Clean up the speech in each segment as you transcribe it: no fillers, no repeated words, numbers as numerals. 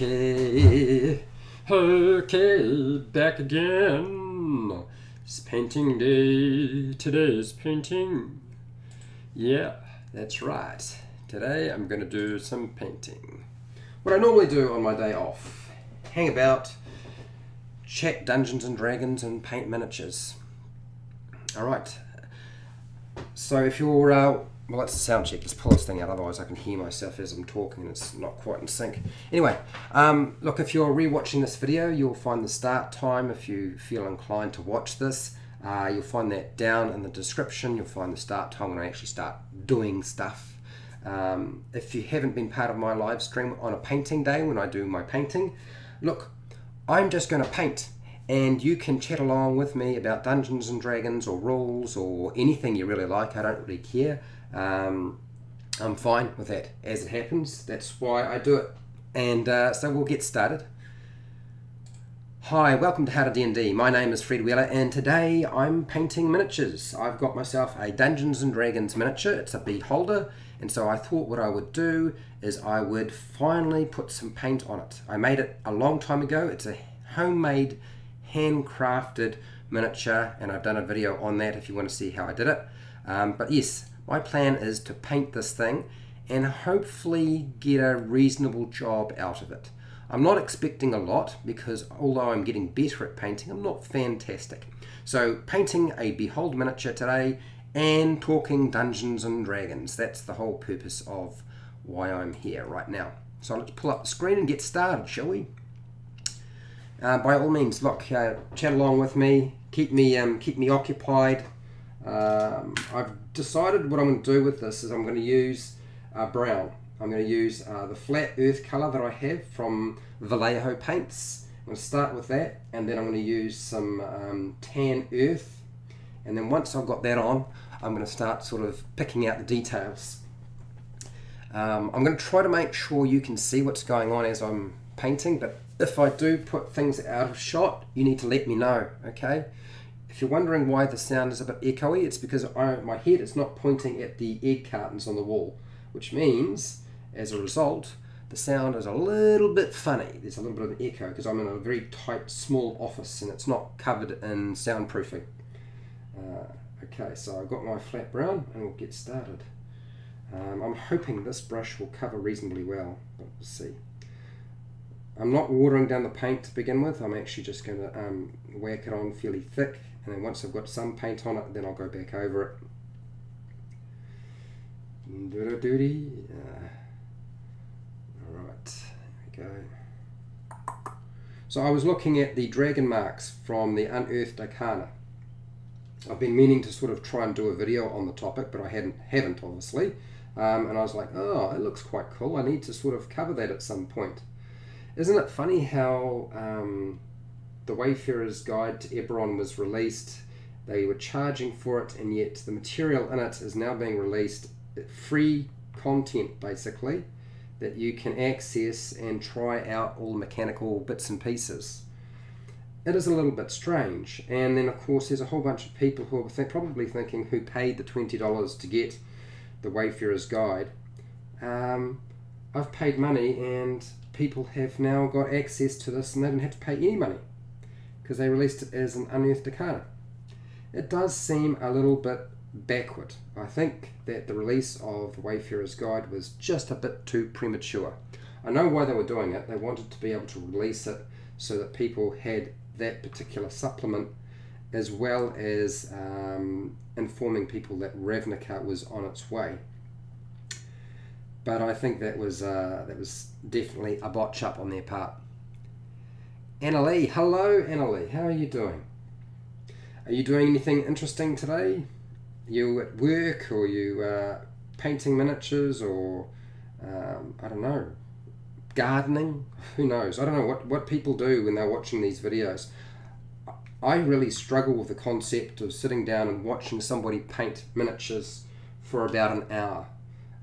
Okay, okay, back again. It's painting day. Today is painting. Yeah, that's right. Today I'm gonna do some painting. What I normally do on my day off, hang about, chat Dungeons and Dragons and paint miniatures. All right, so if you're well, that's a sound check. Let's pull this thing out, otherwise I can hear myself as I'm talking and it's not quite in sync. Anyway, look, if you're re-watching this video, you'll find the start time if you feel inclined to watch this. You'll find that down in the description. You'll find the start time when I actually start doing stuff. If you haven't been part of my live stream on a painting day when I do my painting, look, I'm just going to paint. And you can chat along with me about Dungeons and Dragons or rules or anything you really like. I don't really care. I'm fine with that as it happens. That's why I do it. And so we'll get started. Hi, welcome to How to D&D. My name is Fred Wheeler and today I'm painting miniatures. I've got myself a Dungeons and Dragons miniature. It's a Beholder. And so I thought what I would do is I would finally put some paint on it. I made it a long time ago. It's a homemade handcrafted miniature and I've done a video on that if you want to see how I did it. But yes, my plan is to paint this thing and hopefully get a reasonable job out of it. I'm not expecting a lot because although I'm getting better at painting, I'm not fantastic. So painting a Behold miniature today and talking Dungeons and Dragons, that's the whole purpose of why I'm here right now. So let's pull up the screen and get started, shall we? By all means, look, chat along with me, keep me occupied. I've decided what I'm going to do with this is I'm going to use brown. I'm going to use the flat earth colour that I have from Vallejo Paints. I'm going to start with that and then I'm going to use some tan earth. And then once I've got that on, I'm going to start sort of picking out the details. I'm going to try to make sure you can see what's going on as I'm painting, but if I do put things out of shot, you need to let me know, okay? If you're wondering why the sound is a bit echoey, it's because my head is not pointing at the egg cartons on the wall, which means, as a result, the sound is a little bit funny. There's a little bit of an echo because I'm in a very tight, small office and it's not covered in soundproofing. Okay, so I've got my flat brown and we'll get started. I'm hoping this brush will cover reasonably well, but we'll see. I'm not watering down the paint to begin with. I'm actually just going to whack it on fairly thick, and then once I've got some paint on it, then I'll go back over it. Alright, there we go. So I was looking at the dragon marks from the Unearthed Arcana. I've been meaning to sort of try and do a video on the topic, but I haven't obviously. And I was like, oh, it looks quite cool. I need to sort of cover that at some point. Isn't it funny how the Wayfarer's Guide to Eberron was released? They were charging for it, and yet the material in it is now being released, free content basically, that you can access and try out all the mechanical bits and pieces. It is a little bit strange. And then of course there's a whole bunch of people who are probably thinking, who paid the $20 to get the Wayfarer's Guide, I've paid money and people have now got access to this and they didn't have to pay any money because they released it as an Unearthed Arcana. It does seem a little bit backward. I think that the release of Wayfarer's Guide was just a bit too premature. I know why they were doing it. They wanted to be able to release it so that people had that particular supplement as well as informing people that Ravnica was on its way. But I think that was definitely a botch up on their part. Annalie, hello Annalie, how are you doing? Are you doing anything interesting today? Are you at work or are you painting miniatures or I don't know, gardening? Who knows? I don't know what people do when they're watching these videos. I really struggle with the concept of sitting down and watching somebody paint miniatures for about an hour.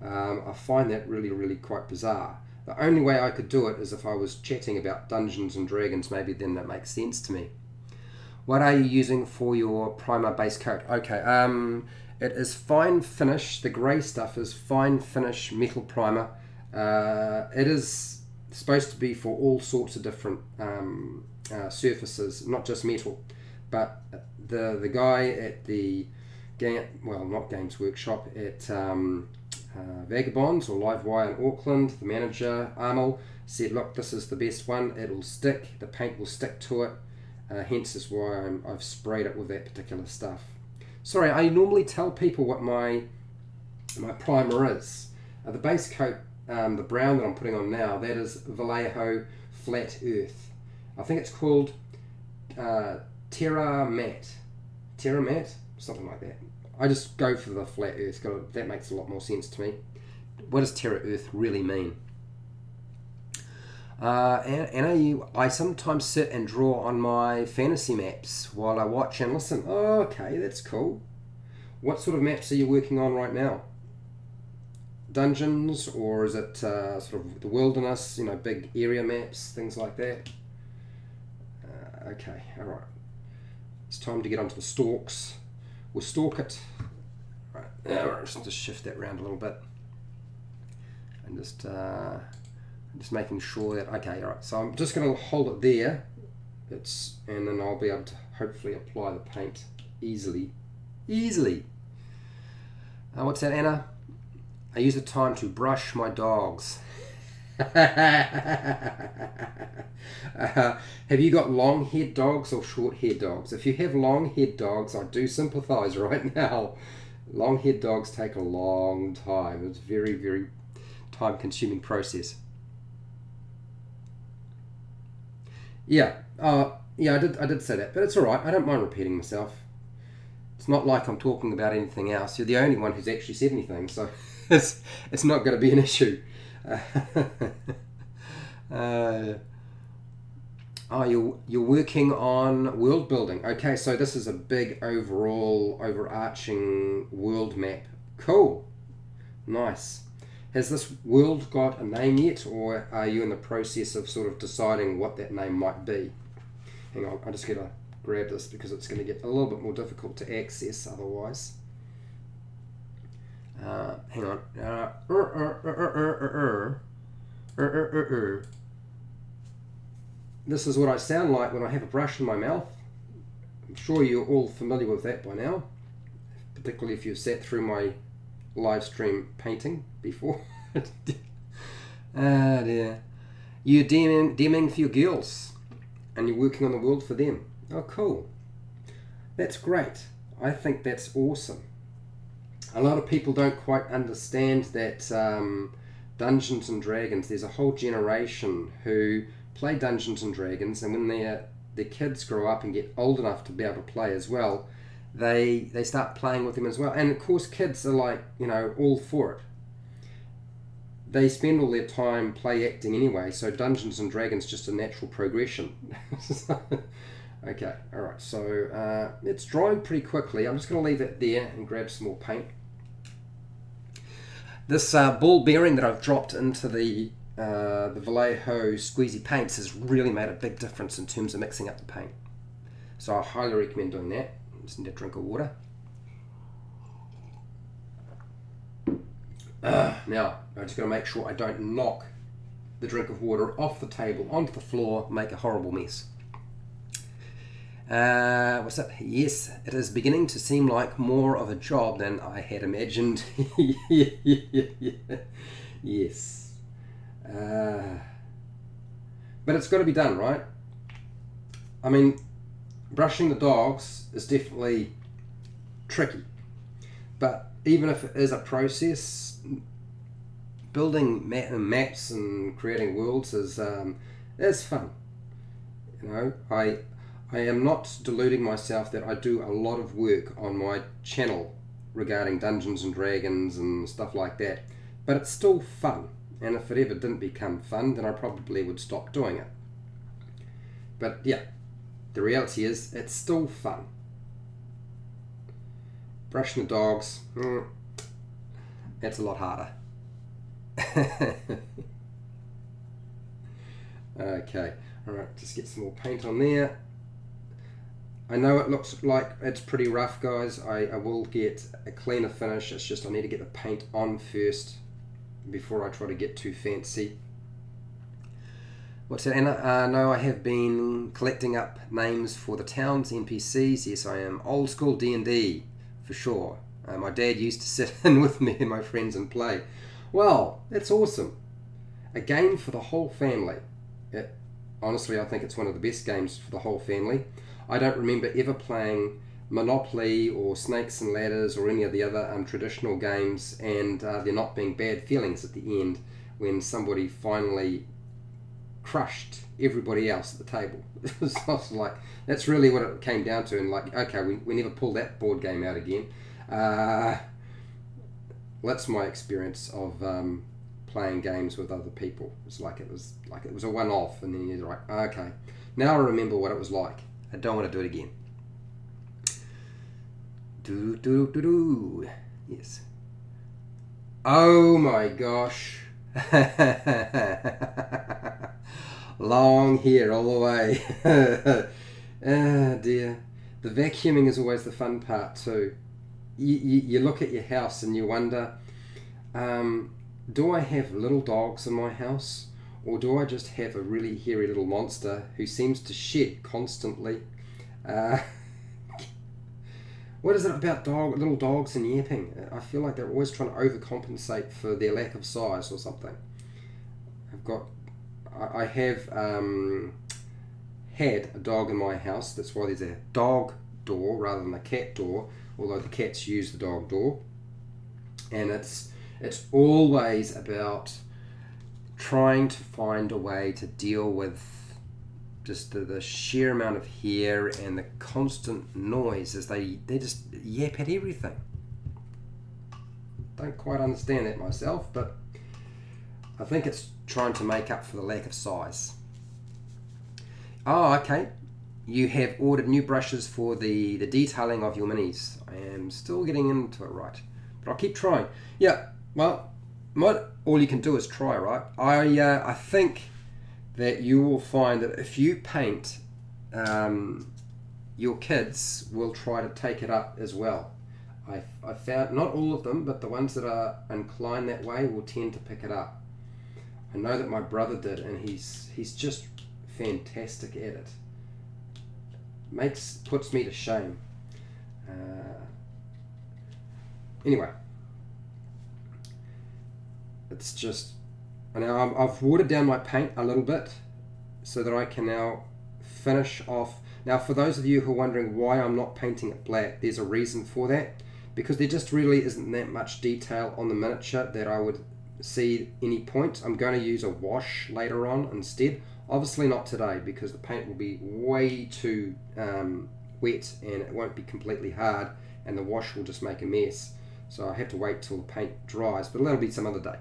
I find that really quite bizarre. The only way I could do it is if I was chatting about Dungeons and Dragons, maybe then that makes sense to me. What are you using for your primer base coat? Okay, it is Fine Finish. The grey stuff is Fine Finish metal primer. It is They're supposed to be for all sorts of different surfaces, not just metal. But the guy at the Games Workshop at Vagabonds or Livewire in Auckland, the manager Arnold said, "Look, this is the best one. It'll stick. The paint will stick to it. Hence is why I've sprayed it with that particular stuff." Sorry, I normally tell people what my primer is. The base coat, the brown that I'm putting on now, that is Vallejo Flat Earth. I think it's called Terra Matte, something like that. I just go for the flat earth, that makes a lot more sense to me. What does Terra Earth really mean? And I sometimes sit and draw on my fantasy maps while I watch and listen. Oh, okay, that's cool. What sort of maps are you working on right now? Dungeons, or is it sort of the wilderness, you know, big area maps, things like that? Okay, all right. It's time to get onto the stalks. We'll stalk it. Right, just shift that around a little bit, and just making sure that okay. All right, so I'm just going to hold it there. And then I'll be able to hopefully apply the paint easily. What's that, Anna? I use the time to brush my dogs. Have you got long-haired dogs or short-haired dogs? If you have long-haired dogs, I do sympathize right now. Long-haired dogs take a long time. It's a very, very time-consuming process. Yeah, I did say that, but it's all right. I don't mind repeating myself. It's not like I'm talking about anything else. You're the only one who's actually said anything, so it's not going to be an issue. You're working on world building. Okay, so this is a big overarching world map. Cool, nice. Has this world got a name yet, or are you in the process of sort of deciding what that name might be? Hang on, I'm just gonna grab this because it's gonna get a little bit more difficult to access otherwise. Hang on. This is what I sound like when I have a brush in my mouth. I'm sure you're all familiar with that by now, particularly if you've sat through my live stream painting before. Dear. You're DMing for your girls, and you're working on the world for them. Oh, cool. That's great. I think that's awesome. A lot of people don't quite understand that Dungeons and Dragons, there's a whole generation who play Dungeons and Dragons, and when their kids grow up and get old enough to be able to play as well, they start playing with them as well. And of course kids are like, you know, all for it. They spend all their time play acting anyway, so Dungeons and Dragons is just a natural progression. Okay, all right, so it's drying pretty quickly. I'm just going to leave it there and grab some more paint. This ball bearing that I've dropped into the Vallejo Squeezy Paints has really made a big difference in terms of mixing up the paint. So I highly recommend doing that. Just need a drink of water. Now, I'm just going to make sure I don't knock the drink of water off the table, onto the floor, make a horrible mess. What's that? Yes, it is beginning to seem like more of a job than I had imagined. Yes. But it's got to be done, right? I mean, brushing the dogs is definitely tricky. But even if it is a process, building maps and creating worlds is fun. You know, I am not deluding myself that I do a lot of work on my channel regarding Dungeons and Dragons and stuff like that, but it's still fun, and if it ever didn't become fun, then I probably would stop doing it. But yeah, the reality is, it's still fun. Brushing the dogs, that's a lot harder. Okay, alright, just get some more paint on there. I know it looks like it's pretty rough, guys. I will get a cleaner finish. It's just I need to get the paint on first before I try to get too fancy. What's that? And no, I have been collecting up names for the town's NPCs. Yes, I am old school D&D for sure. My dad used to sit in with me and my friends and play. Well, that's awesome. A game for the whole family. Honestly, I think it's one of the best games for the whole family. I don't remember ever playing Monopoly or Snakes and Ladders or any of the other traditional games, and there not being bad feelings at the end when somebody finally crushed everybody else at the table. So I was like, that's really what it came down to, and like, okay, we never pull that board game out again. That's my experience of playing games with other people. It's like it was a one-off, and then you're like, okay, now I remember what it was like. I don't want to do it again. Do do do do. Yes. Oh my gosh. Long hair all the way. Oh dear. The vacuuming is always the fun part too. You look at your house and you wonder, do I have little dogs in my house, or do I just have a really hairy little monster who seems to shed constantly? What is it about little dogs and yapping? I feel like they're always trying to overcompensate for their lack of size or something. I have had a dog in my house. That's why there's a dog door rather than a cat door, although the cats use the dog door. And it's always about trying to find a way to deal with just the sheer amount of hair and the constant noise as they just yap at everything. Don't quite understand that myself, but I think it's trying to make up for the lack of size. Oh, okay. You have ordered new brushes for the detailing of your minis. I am still getting into it, right? But I'll keep trying. Yeah, well, all you can do is try, right? I think that you will find that if you paint, your kids will try to take it up as well. I found not all of them, but the ones that are inclined that way will tend to pick it up. I know that my brother did, and he's just fantastic at it. Puts me to shame. Anyway, it's just, and now I've watered down my paint a little bit so that I can now finish off. Now, for those of you who are wondering why I'm not painting it black, there's a reason for that, because there just really isn't that much detail on the miniature that I would see at any point. I'm going to use a wash later on instead. Obviously not today, because the paint will be way too wet and it won't be completely hard, and the wash will just make a mess. So I have to wait till the paint dries, but that'll be some other day.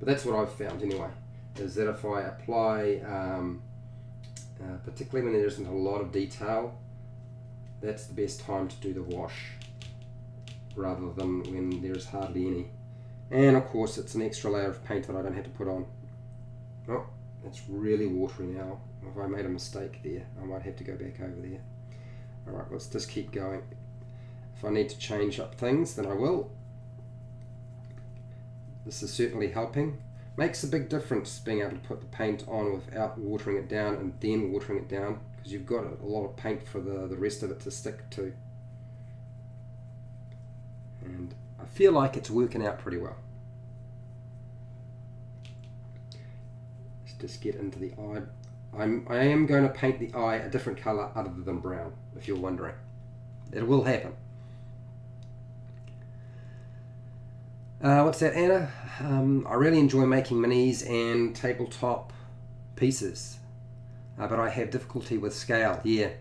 But that's what I've found anyway, is that if I apply, particularly when there isn't a lot of detail, that's the best time to do the wash, rather than when there's hardly any. And of course it's an extra layer of paint that I don't have to put on. Oh, that's really watery now. If I made a mistake there, I might have to go back over there. Alright, let's just keep going. If I need to change up things, then I will. This is certainly helping. Makes a big difference being able to put the paint on without watering it down and then watering it down, because you've got a lot of paint for the rest of it to stick to. And I feel like it's working out pretty well. Just get into the eye. I am going to paint the eye a different color other than brown, if you're wondering. It will happen. What's that, Anna? I really enjoy making minis and tabletop pieces, but I have difficulty with scale. Yeah,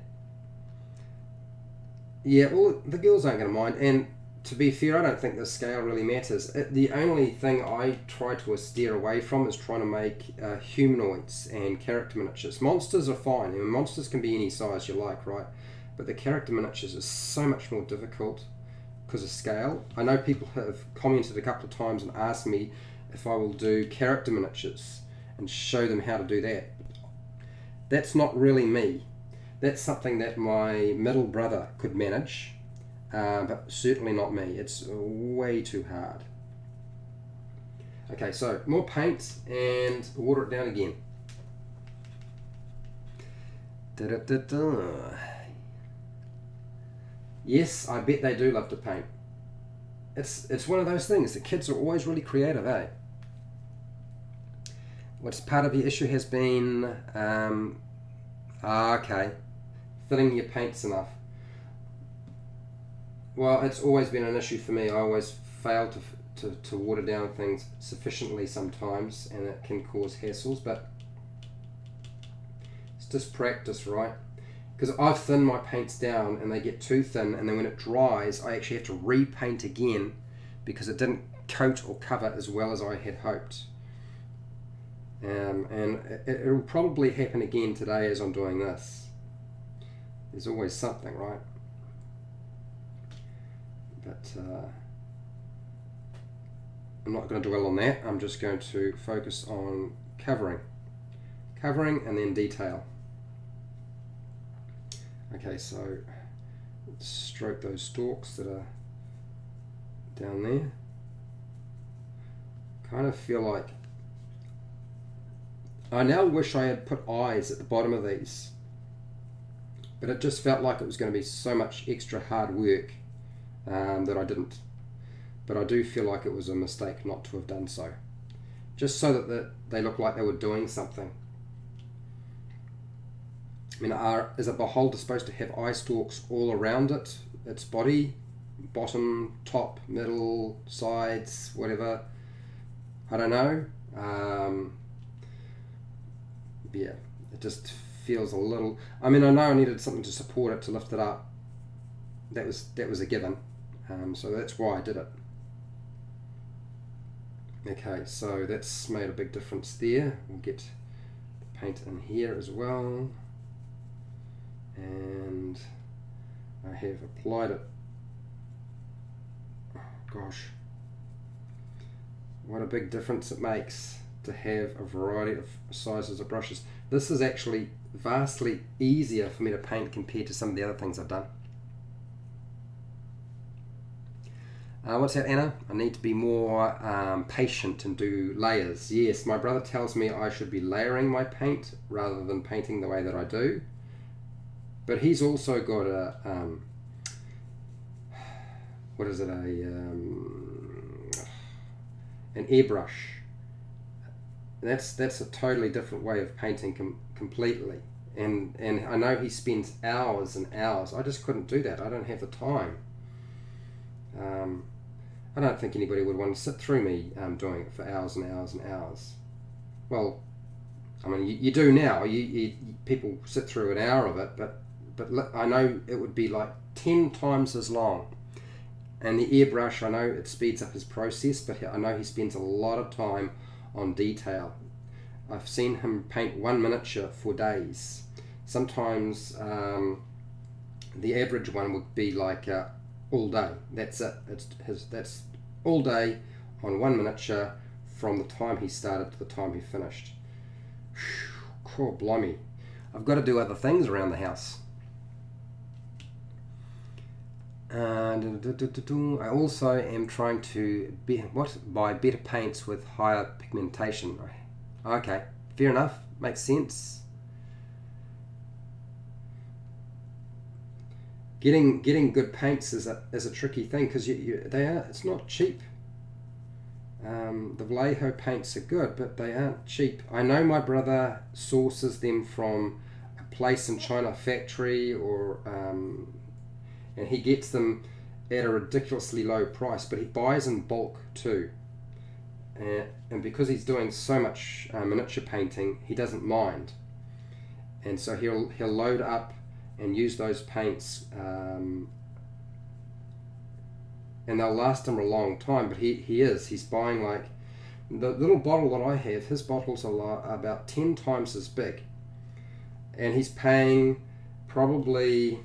well, the girls aren't going to mind, and to be fair, I don't think the scale really matters. The only thing I try to steer away from is trying to make humanoids and character miniatures. Monsters are fine. I mean, monsters can be any size you like, right? But the character miniatures are so much more difficult because of scale. I know people have commented a couple of times and asked me if I will do character miniatures and show them how to do that. That's not really me. That's something that my middle brother could manage. But certainly not me. It's way too hard. Okay, so more paint and water it down again. Yes, I bet they do love to paint. It's one of those things. The kids are always really creative, eh? What's part of your issue has been... okay. Filling your paints enough. Well, it's always been an issue for me. I always fail to water down things sufficiently sometimes, and it can cause hassles, but it's just practice, right? Because I've thinned my paints down and they get too thin, and then when it dries I actually have to repaint again because it didn't coat or cover as well as I had hoped. And it will probably happen again today as I'm doing this. There's always something, right? But I'm not going to dwell on that. I'm just going to focus on covering. Covering and then detail. Okay, so stroke those stalks that are down there. Kind of feel like I now wish I had put eyes at the bottom of these, but it just felt like it was going to be so much extra hard work that I didn't. But I do feel like it was a mistake not to have done so, just so that they look like they were doing something. I mean, is a beholder supposed to have eye stalks all around it? Its body, bottom, top, middle, sides, whatever. I don't know. Yeah, it just feels a little... I mean, I know I needed something to support it, to lift it up. That was a given. So that's why I did it. Okay, so that's made a big difference there. We'll get the paint in here as well. And I have applied it. Oh, gosh, what a big difference it makes to have a variety of sizes of brushes. This is actually vastly easier for me to paint compared to some of the other things I've done. What's that, Anna? I need to be more patient and do layers. Yes, my brother tells me I should be layering my paint rather than painting the way that I do. But he's also got a, an airbrush. That's a totally different way of painting completely. And I know he spends hours and hours. I just couldn't do that. I don't have the time. I don't think anybody would want to sit through me doing it for hours and hours and hours. Well, I mean, you do now. People sit through an hour of it, but I know it would be like 10 times as long. And the airbrush, I know it speeds up his process, but I know he spends a lot of time on detail. I've seen him paint one miniature for days. Sometimes the average one would be like all day. That's it. That's all day on one miniature from the time he started to the time he finished. Cool, blimey. I've got to do other things around the house. I also am trying to buy better paints with higher pigmentation. Okay, fair enough, makes sense. Getting good paints is a tricky thing because it's not cheap. The Vallejo paints are good, but they aren't cheap. I know my brother sources them from a place in China factory, or and he gets them at a ridiculously low price, but he buys in bulk too. And because he's doing so much miniature painting, he doesn't mind. And so he'll load up and use those paints, and they'll last him a long time. But he's buying, like, the little bottle that I have, his bottles are about 10 times as big, and he's paying probably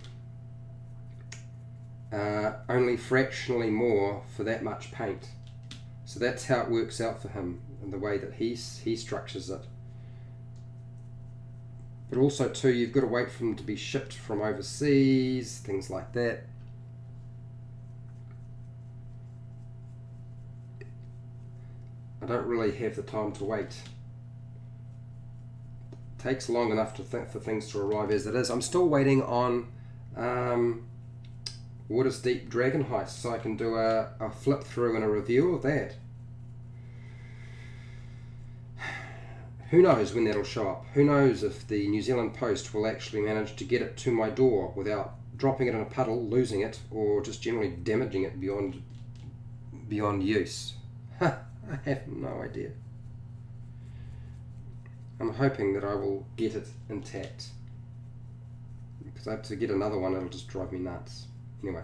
only fractionally more for that much paint. So that's how it works out for him, and the way that he structures it. But also too, you've got to wait for them to be shipped from overseas, things like that. I don't really have the time to wait. takes long enough to for things to arrive as it is. I'm still waiting on Waterdeep Dragon Heist, so I can do a flip through and a review of that. Who knows when that'll show up? Who knows if the New Zealand Post will actually manage to get it to my door without dropping it in a puddle, losing it, or just generally damaging it beyond use. I have no idea. I'm hoping that I will get it intact. Because I have to get another one, it'll just drive me nuts. Anyway.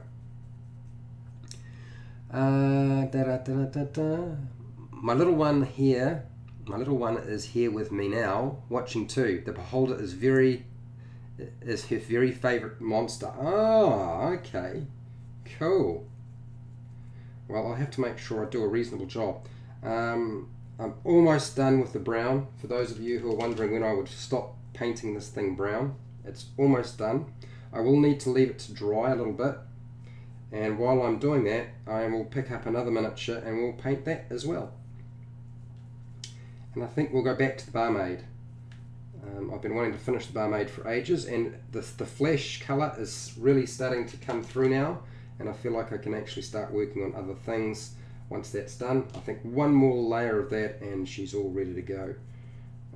My little one is here with me now, watching too. The Beholder is her very favourite monster. Oh, okay. Cool. Well, I'll have to make sure I do a reasonable job. I'm almost done with the brown. For those of you who are wondering when I would stop painting this thing brown, it's almost done. I will need to leave it to dry a little bit. And while I'm doing that, I will pick up another miniature and we'll paint that as well. And I think we'll go back to the barmaid. I've been wanting to finish the barmaid for ages, and the flesh colour is really starting to come through now, and I feel like I can actually start working on other things once that's done. I think one more layer of that and she's all ready to go.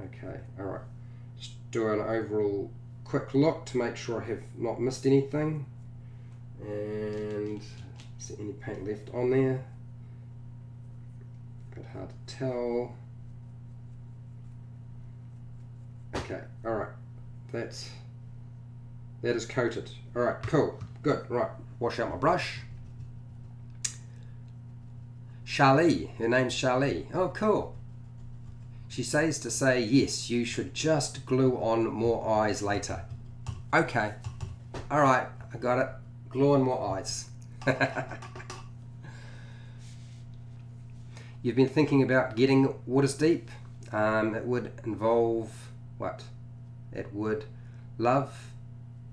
Okay, alright. Just do an overall quick look to make sure I have not missed anything. And is there any paint left on there? A bit hard to tell. Okay, alright, that is coated. Alright, cool, good, right, wash out my brush. Charlie, her name's Charlie, oh cool. She says to say, yes, you should just glue on more eyes later. Okay, alright, I got it, glue on more eyes. You've been thinking about getting Waterdeep? It would involve... What? It would love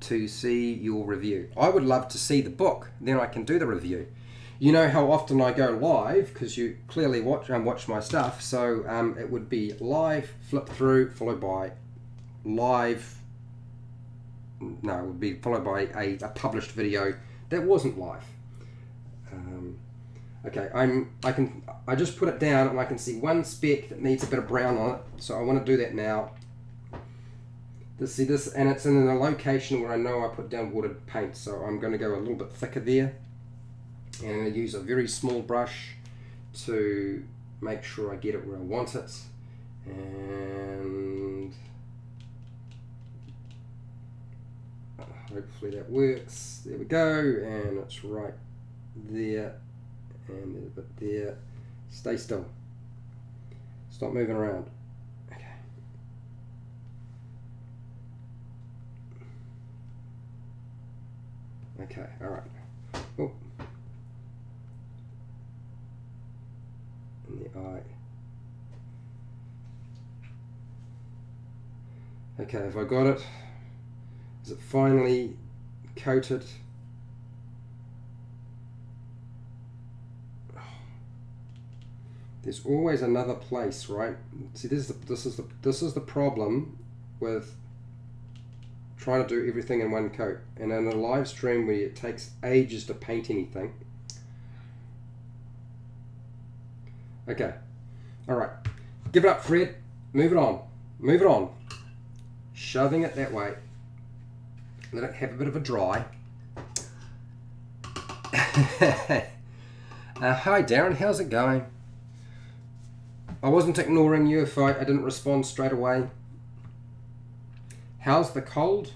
to see your review. I would love to see the book, then I can do the review. You know how often I go live, because you clearly watch and watch my stuff, so it would be live, flip through, followed by live, no, it would be followed by a published video that wasn't live. Okay, I just put it down and I can see one speck that needs a bit of brown on it, so I want to do that now. See this, and it's in a location where I know I put down watered paint, so I'm going to go a little bit thicker there, and I'm going to use a very small brush to make sure I get it where I want it, and hopefully that works. There we go, and it's right there, and there's a bit there. Stay still, stop moving around. Okay, alright. Oh. In the eye. Okay, have I got it? Is it finally coated? Oh. There's always another place, right? See, this is the problem with trying to do everything in one coat, and in a live stream where it takes ages to paint anything. Okay, alright, give it up, Fred, move it on, shoving it that way, let it have a bit of a dry. Hi Darren, how's it going? I wasn't ignoring you if I didn't respond straight away. How's the cold?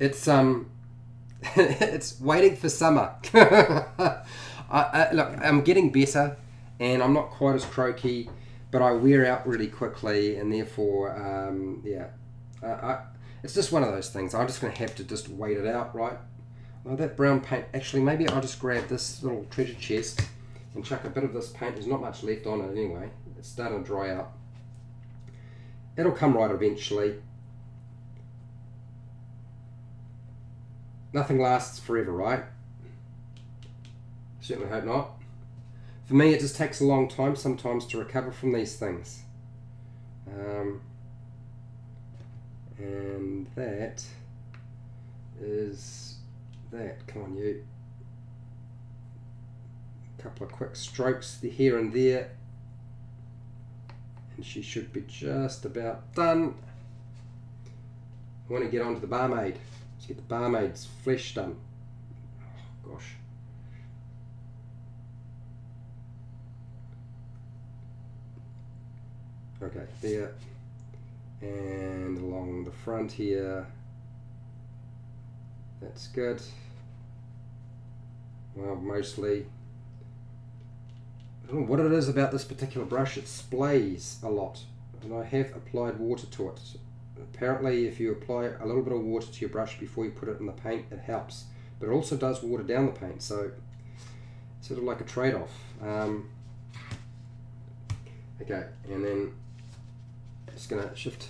It's it's waiting for summer. Look, I'm getting better, and I'm not quite as croaky, but I wear out really quickly, and therefore, it's just one of those things. I'm just going to have to just wait it out, right? Well, that brown paint. Actually, maybe I'll just grab this little treasure chest and chuck a bit of this paint. There's not much left on it anyway. It's starting to dry out. It'll come right eventually. Nothing lasts forever, right? Certainly hope not. For me, it just takes a long time sometimes to recover from these things. And that is that. Come on, you. A couple of quick strokes here and there. And she should be just about done. I want to get on to the barmaid. Let's get the barmaid's flesh done. Oh, gosh. Okay, there. And along the front here. That's good. Well, mostly. I don't know what it is about this particular brush, it splays a lot, and I have applied water to it. Apparently if you apply a little bit of water to your brush before you put it in the paint, it helps, but it also does water down the paint, so it's sort of like a trade-off. Okay, and then I'm just gonna shift.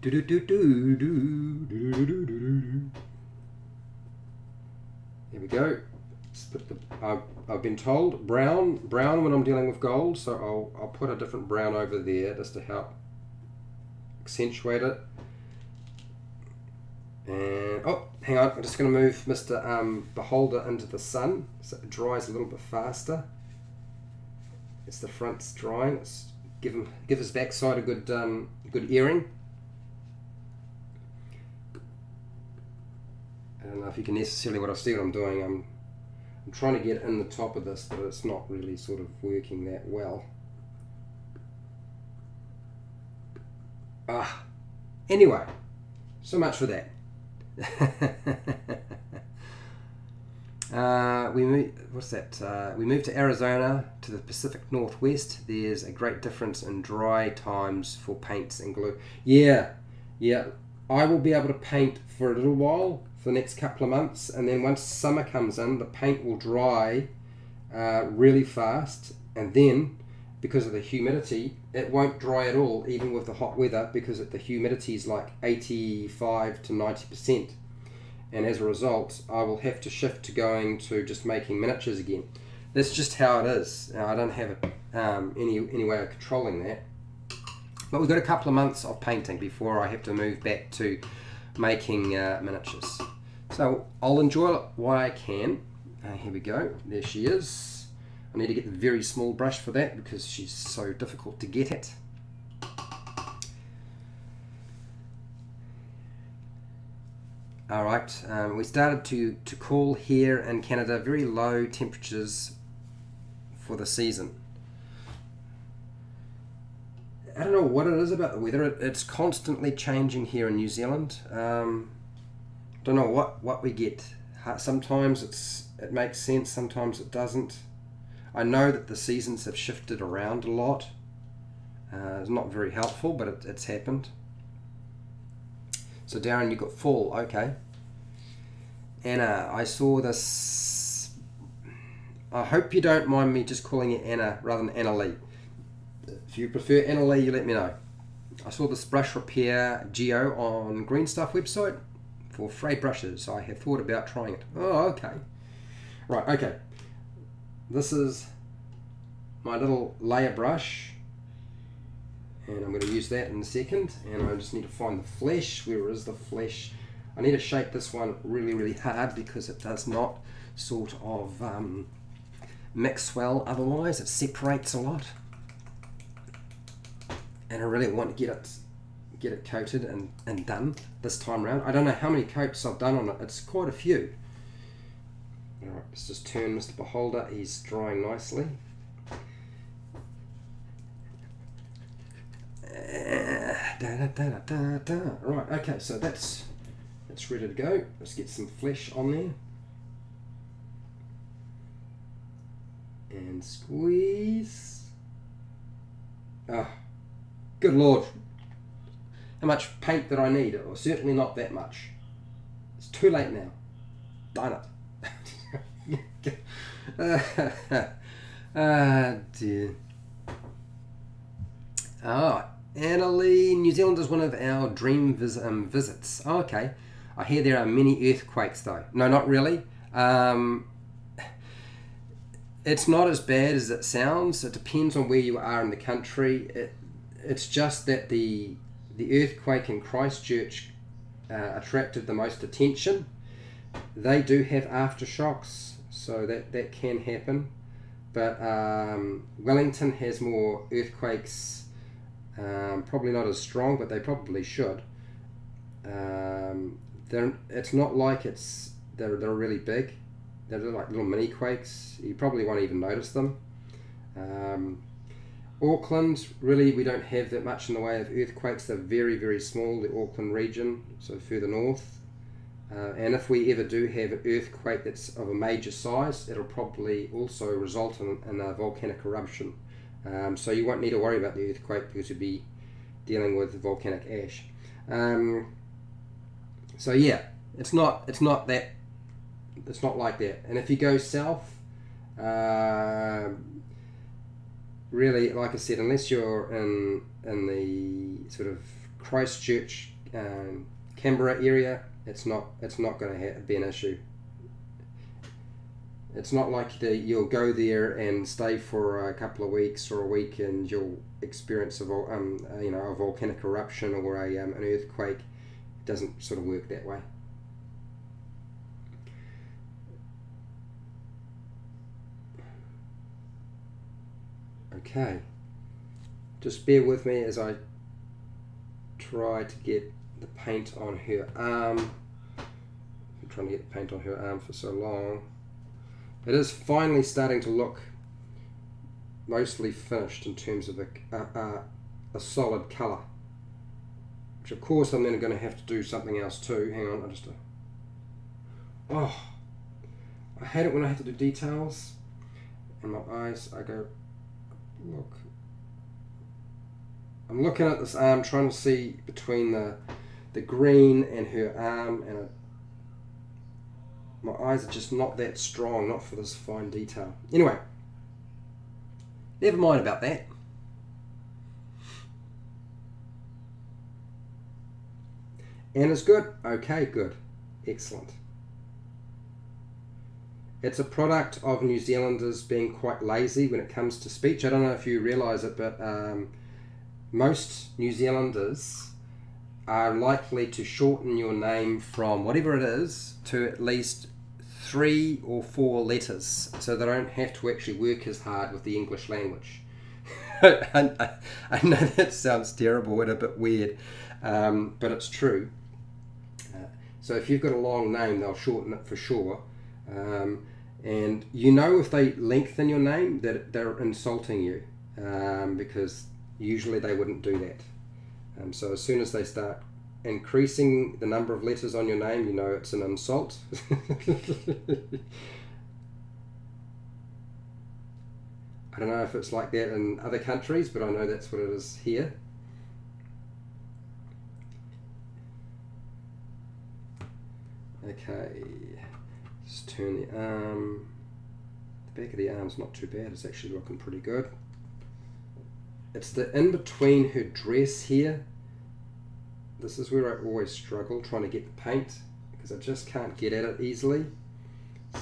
There we go. I've been told brown when I'm dealing with gold, so I'll put a different brown over there just to help accentuate it. And oh, hang on, I'm just going to move Mr. Beholder into the sun so it dries a little bit faster. It's the front's drying. Let's give his backside a good airing. I don't know if you can necessarily see what I'm doing. I'm trying to get in the top of this, but it's not really sort of working that well. Anyway, so much for that. We moved to Arizona, to the Pacific Northwest. There's a great difference in dry times for paints and glue. Yeah, I will be able to paint for a little while, for the next couple of months, and then once summer comes in, the paint will dry really fast, and then because of the humidity it won't dry at all, even with the hot weather, because the humidity is like 85% to 90%, and as a result I will have to shift to going to just making miniatures again. That's just how it is. I don't have any way of controlling that, but we've got a couple of months of painting before I have to move back to making miniatures. So I'll enjoy it while I can. Here we go, there she is. I need to get the very small brush for that because she's so difficult to get at. Alright, we started to cool here in Canada, very low temperatures for the season. I don't know what it is about the weather. It's constantly changing here in New Zealand. Don't know what we get. Sometimes it makes sense, sometimes it doesn't. I know that the seasons have shifted around a lot. It's not very helpful, but it's happened. So Darren, you got fall, okay. Anna, I saw this. I hope you don't mind me just calling you Anna rather than Anna Lee. If you prefer Anna Lee, you let me know. I saw this brush repair geo on Green Stuff website for frayed brushes. I have thought about trying it. Oh, okay. Right, okay. This is my little layer brush. And I'm going to use that in a second. And I just need to find the flesh. Where is the flesh? I need to shape this one really, really hard because it does not sort of mix well otherwise. It separates a lot. And I really want to get it coated and done this time around. I don't know how many coats I've done on it. It's quite a few. Alright, let's just turn Mr. Beholder. He's drying nicely. Right, okay, so that's ready to go. Let's get some flesh on there. And squeeze. Oh. Good Lord, how much paint that I need? Or certainly not that much. It's too late now. Darn it. Dear. Oh, Annalee, New Zealand is one of our dream visits. Oh, okay. I hear there are many earthquakes though. No, not really. It's not as bad as it sounds. It depends on where you are in the country. It's just that the the earthquake in Christchurch attracted the most attention. They do have aftershocks, so that can happen. But Wellington has more earthquakes, probably not as strong, but they probably should. It's not like they're really big. They're like little mini quakes. You probably won't even notice them. Auckland, really we don't have that much in the way of earthquakes. They're very, very small, the Auckland region, so further north. And if we ever do have an earthquake that's of a major size, it'll probably also result in a volcanic eruption. So you won't need to worry about the earthquake because you'll be dealing with volcanic ash. So yeah, it's not like that. And if you go south, really, like I said, unless you're in the sort of Christchurch, Canberra area, it's not going to be an issue. It's not like you'll go there and stay for a couple of weeks or a week and you'll experience a volcanic eruption or an earthquake. It doesn't sort of work that way. Okay, just bear with me as I try to get the paint on her arm. I'm trying to get the paint on her arm for so long. It is finally starting to look mostly finished in terms of a solid colour. Which of course I'm then going to have to do something else too. Hang on, oh, I hate it when I have to do details. And my eyes, I go, look, I'm looking at this arm trying to see between the green and her arm, and my eyes are just not that strong, not for this fine detail. Anyway, never mind about that. Anna's good? Okay, good. Excellent. It's a product of New Zealanders being quite lazy when it comes to speech. I don't know if you realise it, but most New Zealanders are likely to shorten your name from whatever it is to at least 3 or 4 letters, so they don't have to actually work as hard with the English language. I know that sounds terrible and a bit weird, but it's true. So if you've got a long name, they'll shorten it for sure. And you know if they lengthen your name that they're insulting you, because usually they wouldn't do that. So as soon as they start increasing the number of letters on your name, you know it's an insult. I don't know if it's like that in other countries, but I know that's what it is here. Okay, just turn the arm. The back of the arm's not too bad, it's actually looking pretty good. It's the in-between her dress here. This is where I always struggle trying to get the paint because I just can't get at it easily.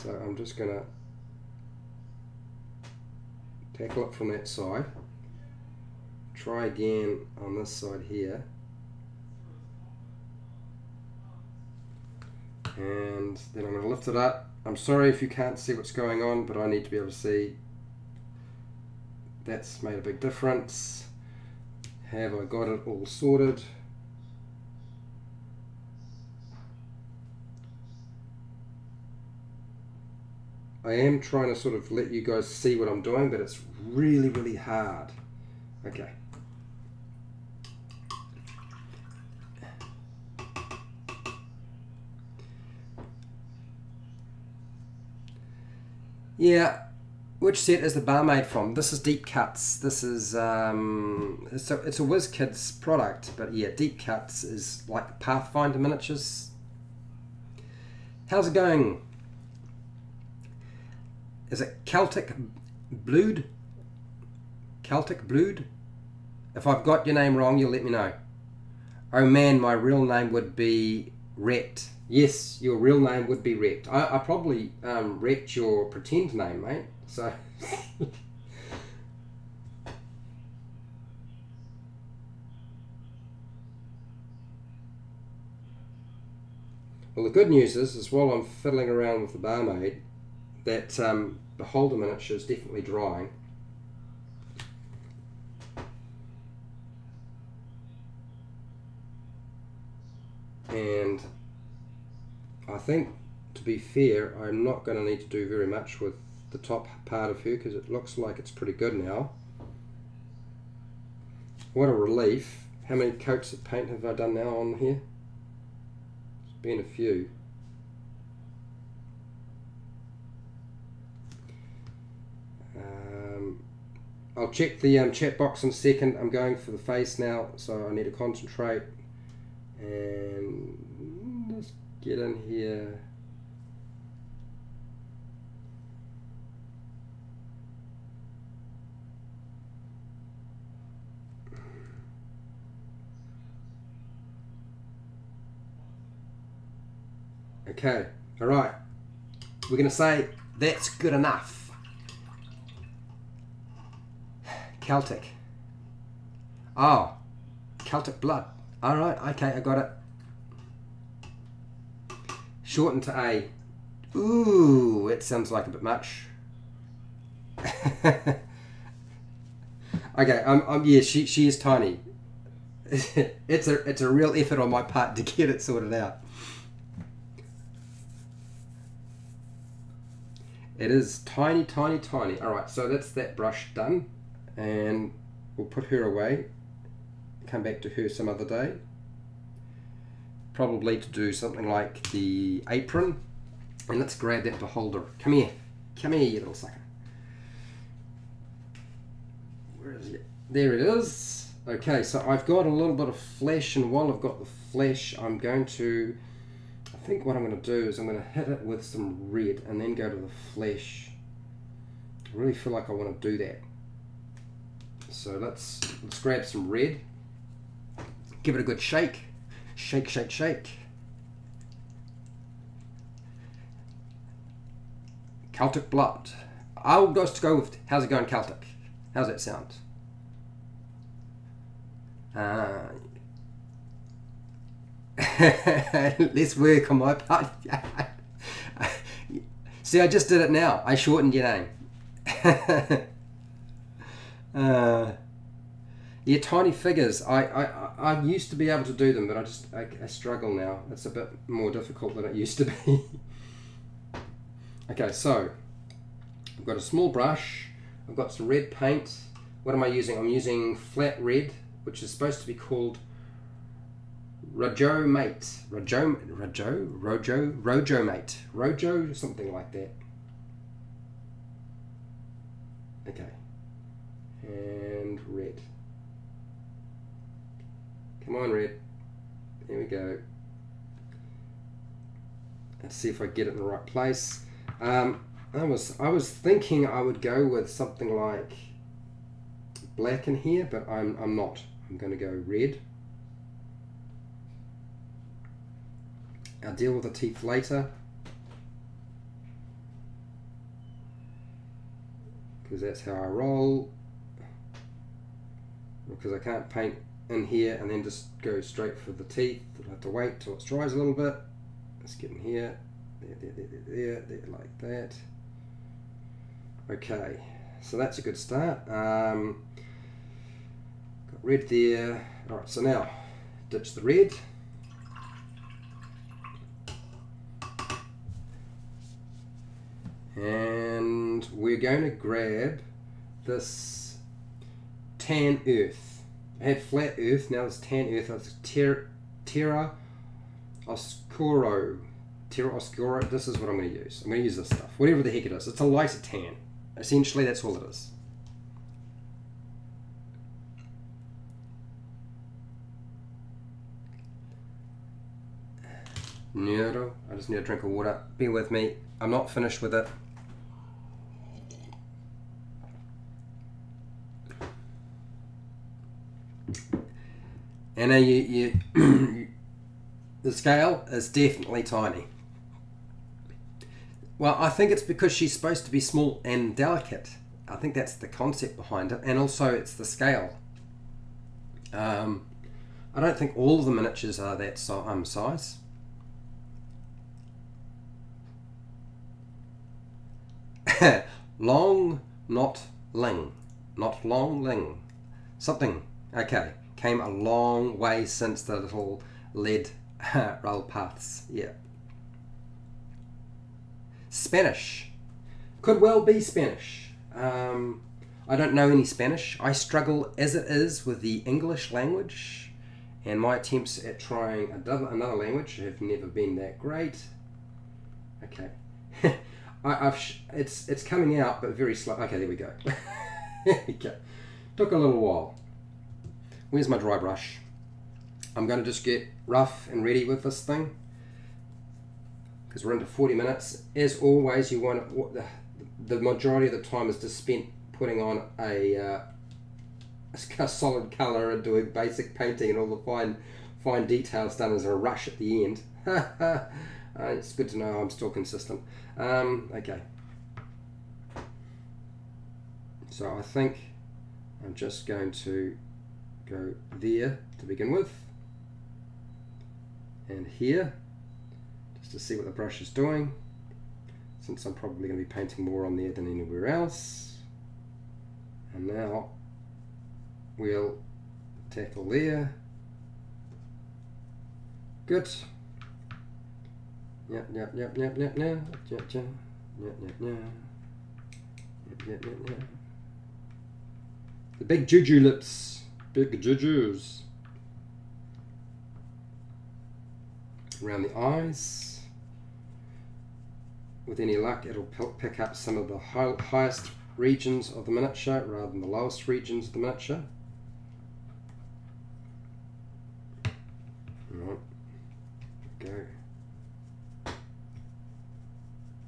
So I'm just going to tackle it from that side. Try again on this side here. And then I'm going to lift it up. I'm sorry if you can't see what's going on, but I need to be able to see. That's made a big difference. Have I got it all sorted? I am trying to sort of let you guys see what I'm doing, but it's really, really hard. Okay. Yeah. Which set is the barmaid from? This is Deep Cuts. This is it's a WizKids product, but yeah, Deep Cuts is like Pathfinder miniatures. How's it going? Is it Celtic Blood? Celtic Blood? If I've got your name wrong, you'll let me know. Oh man, my real name would be Rhett. Yes, your real name would be Rhett. I probably wrecked your pretend name, mate. So, Well, the good news is while I'm fiddling around with the barmaid, that Beholder miniature is definitely drying. And I think, to be fair, I'm not going to need to do very much with the top part of her because it looks like it's pretty good now. What a relief. How many coats of paint have I done now on here? It's been a few. I'll check the chat box in a second. I'm going for the face now, so I need to concentrate. And let's get in here. Okay, all right. We're gonna say that's good enough. Celtic. Oh, Celtic blood. All right, okay, I got it. Shortened to A. Ooh, it sounds like a bit much. Okay, yeah, she is tiny. It's a real effort on my part to get it sorted out. It is tiny, tiny, tiny. All right, so that's that brush done. And we'll put her away. Come back to her some other day. Probably to do something like the apron. And let's grab that Beholder. Come here. Come here, you little sucker. Where is it? There it is. Okay, so I've got a little bit of flesh. And while I've got the flesh, I'm going to... I think what I'm going to do is I'm going to hit it with some red and then go to the flesh. I really feel like I want to do that. So let's grab some red. Give it a good shake. Shake, shake, shake. Celtic blood. I'll just go with, how's it going Celtic? How's that sound? Less work on my part. See, I just did it now. I shortened your name. Yeah, tiny figures. I used to be able to do them, but I struggle now. It's a bit more difficult than it used to be. Okay, so I've got a small brush. I've got some red paint. What am I using? I'm using flat red, which is supposed to be called Rojo, something like that. Okay, and red. Come on, red. There we go. Let's see if I get it in the right place. I was thinking I would go with something like black in here, but I'm not. I'm going to go red. I'll deal with the teeth later because that's how I roll, because I can't paint in here and then just go straight for the teeth. I'll have to wait till it dries a little bit. Let's get in here, there, like that. Okay, so that's a good start. Got red there. Alright, so now ditch the red. And we're going to grab this tan earth. I had flat earth, now it's tan earth. It's terra oscuro. Terra oscuro, this is what I'm going to use. I'm going to use this stuff, whatever the heck it is. It's a lighter tan. Essentially, that's all it is. No, I just need a drink of water. Be with me. I'm not finished with it. And you the scale is definitely tiny. Well, I think it's because she's supposed to be small and delicate. I think that's the concept behind it, and also it's the scale. I don't think all of the miniatures are that size. Long, not ling. Not long ling. Something. Okay. Came a long way since the little lead rail paths. Yeah. Spanish. Could well be Spanish. I don't know any Spanish. I struggle as it is with the English language, and my attempts at trying another language have never been that great. Okay. It's coming out, but very slow. Okay, there we go. Okay. Took a little while. Where's my dry brush? I'm going to just get rough and ready with this thing, because we're into 40 minutes. As always, you want the majority of the time is just spent putting on a solid colour and doing basic painting, and all the fine details done as a rush at the end. It's good to know I'm still consistent. Okay. So I think I'm just going to go there to begin with, and here, just to see what the brush is doing, since I'm probably going to be painting more on there than anywhere else. And now we'll tackle there. Good. Yep. The big juju lips. Big jujus. Around the eyes. With any luck, it'll pick up some of the highest regions of the miniature rather than the lowest regions of the miniature. Right. Go.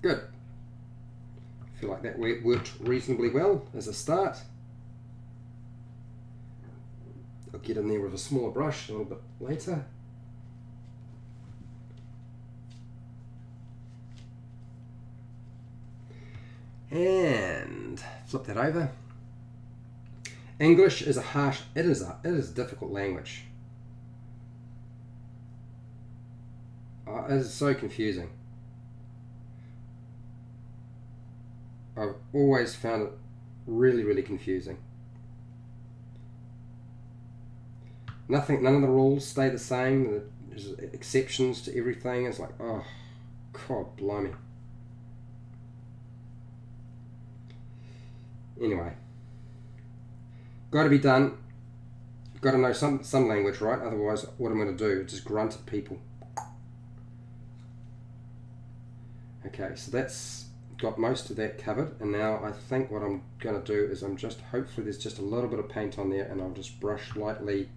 Good. I feel like that worked reasonably well as a start. I'll get in there with a smaller brush a little bit later. And flip that over. English is a it is a difficult language. Oh, it is so confusing. I've always found it really, really confusing. None of the rules stay the same. There's exceptions to everything. It's like, oh, God, blimey. Anyway, got to be done. Got to know some language, right? Otherwise, what I'm going to do is just grunt at people. Okay, so that's got most of that covered, and now I think what I'm going to do is hopefully there's just a little bit of paint on there, and I'll just brush lightly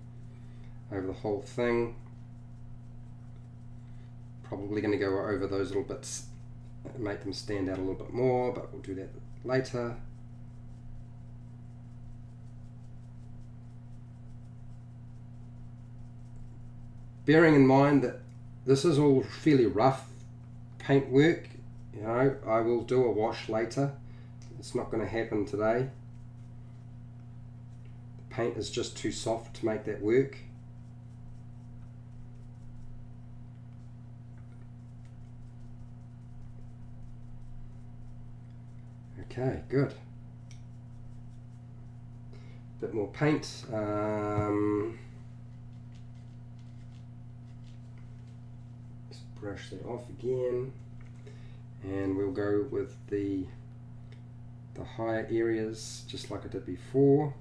over the whole thing. Probably going to go over those little bits and make them stand out a little bit more, but we'll do that later. Bearing in mind that this is all fairly rough paint work, you know, I will do a wash later. It's not going to happen today. The paint is just too soft to make that work. Okay, good. Bit more paint. Just brush that off again, and we'll go with the higher areas just like I did before,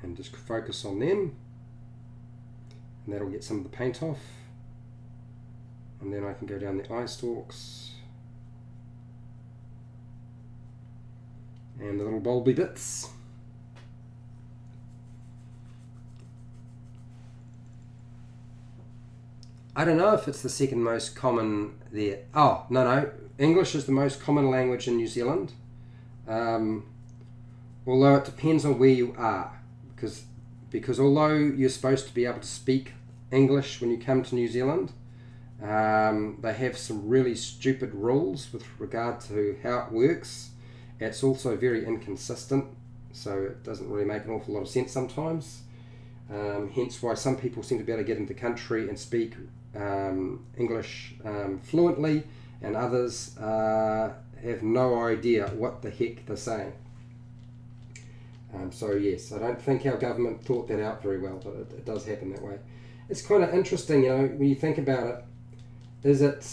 and just focus on them, and that'll get some of the paint off, and then I can go down the eye stalks and the little bulby bits. I don't know if it's the second most common there. Oh, no. English is the most common language in New Zealand. Although it depends on where you are. Because although you're supposed to be able to speak English when you come to New Zealand, they have some really stupid rules with regard to how it works. It's also very inconsistent, so it doesn't really make an awful lot of sense sometimes. Hence why some people seem to be able to get into country and speak English fluently, and others have no idea what the heck they're saying. So yes, I don't think our government thought that out very well, but it does happen that way. It's kind of interesting, you know, when you think about it, is it,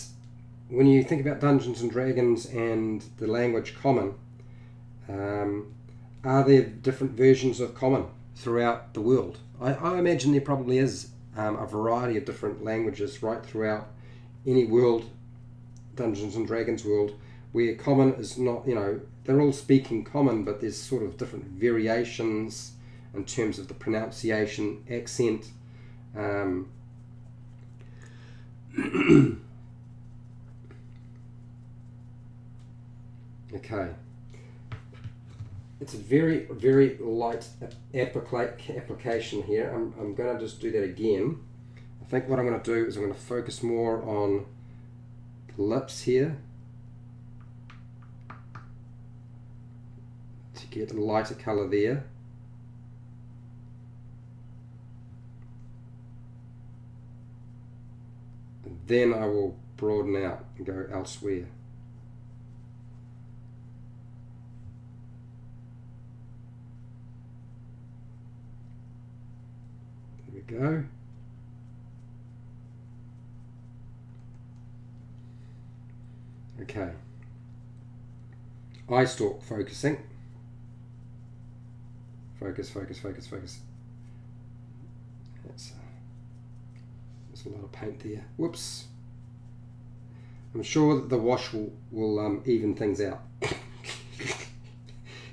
when you think about Dungeons and Dragons and the language common, are there different versions of common throughout the world? I imagine there probably is a variety of different languages right throughout any world, Dungeons and Dragons world, where common is not, you know, they're all speaking common, but there's sort of different variations in terms of the pronunciation, accent, okay, it's a very, very light application here. I'm going to just do that again. I think what I'm going to do is I'm going to focus more on the lips here to get a lighter color there. And then I will broaden out and go elsewhere. There we go. Okay, eye stalk focusing. Focus, focus, focus, focus. That's there's a lot of paint there. Whoops. I'm sure that the wash will even things out.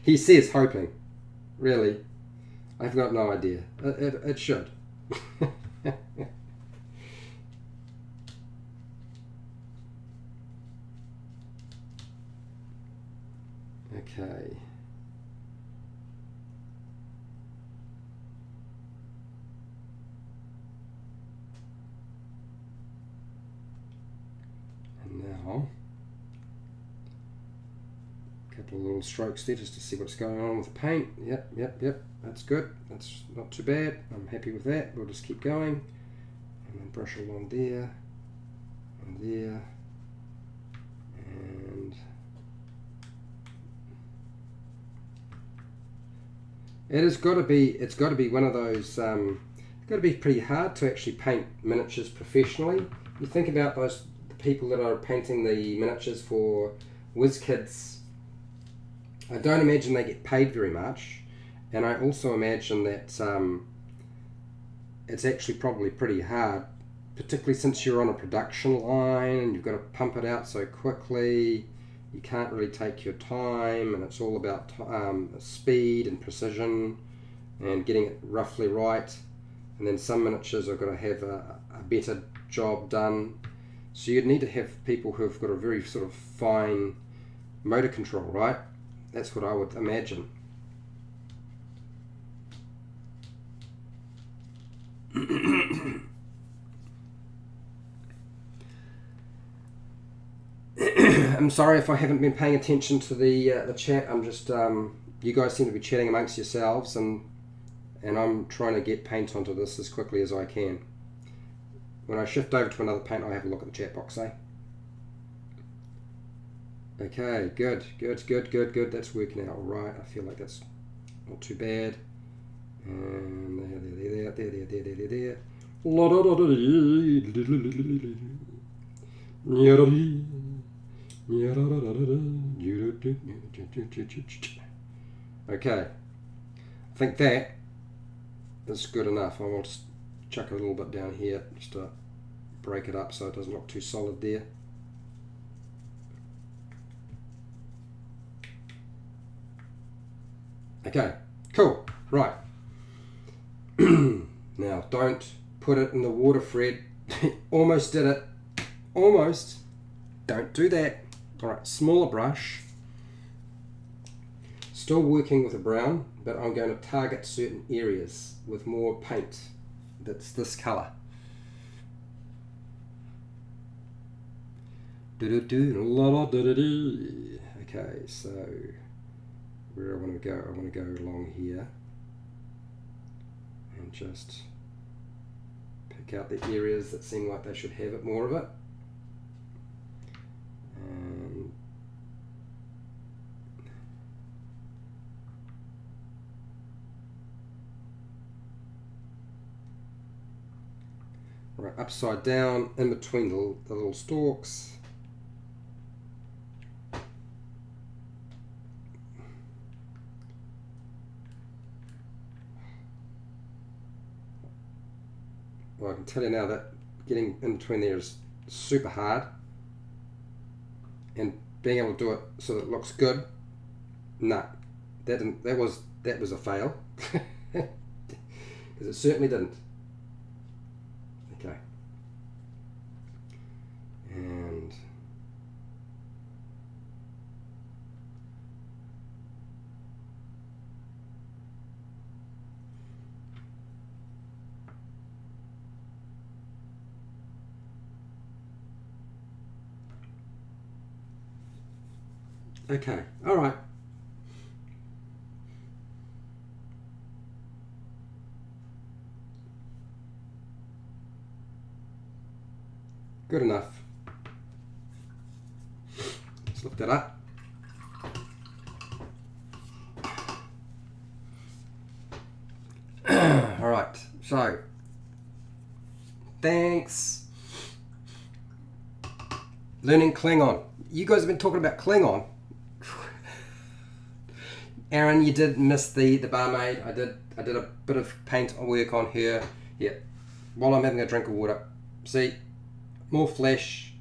He says, hoping. Really, I've got no idea. It should. Okay. And now, a couple of little strokes there just to see what's going on with the paint. Yep, yep, yep. That's good. That's not too bad. I'm happy with that. We'll just keep going. And then brush along there and there. And it's got to be one of those, it's got to be pretty hard to actually paint miniatures professionally. You think about those people that are painting the miniatures for WizKids. I don't imagine they get paid very much, and I also imagine that it's actually probably pretty hard, particularly since you're on a production line and you've got to pump it out so quickly. You can't really take your time, and it's all about speed and precision and getting it roughly right. And then some miniatures are going to have a better job done. So you'd need to have people who have got a very sort of fine motor control, right? That's what I would imagine. I'm sorry if I haven't been paying attention to the chat. I'm just you guys seem to be chatting amongst yourselves, and I'm trying to get paint onto this as quickly as I can. When I shift over to another paint, I'll have a look at the chat box, eh? Okay, good, good, good, good, good. That's working out all right. I feel like that's not too bad. And there, there, there, there, there, there, there, there. Okay, I think that is good enough. I will just chuck a little bit down here just to break it up so it doesn't look too solid there. Okay, cool, right. Now, don't put it in the water, Fred. Almost did it. Almost. Don't do that. Alright, smaller brush. Still working with a brown, but I'm going to target certain areas with more paint that's this colour. Okay, so where do I want to go? I want to go along here and just pick out the areas that seem like they should have it more of it. Right, upside down, in between the little stalks. Well, I can tell you now that getting in between there is super hard, and being able to do it so that it looks good, nah, that didn't, that was a fail, because it certainly didn't. Okay, and okay, all right. Good enough. Let's look that up. All right, so thanks. Learning Klingon. You guys have been talking about Klingon. Aaron, you did miss the barmaid. I did a bit of paint work on her. Yeah. While I'm having a drink of water. See? More flesh.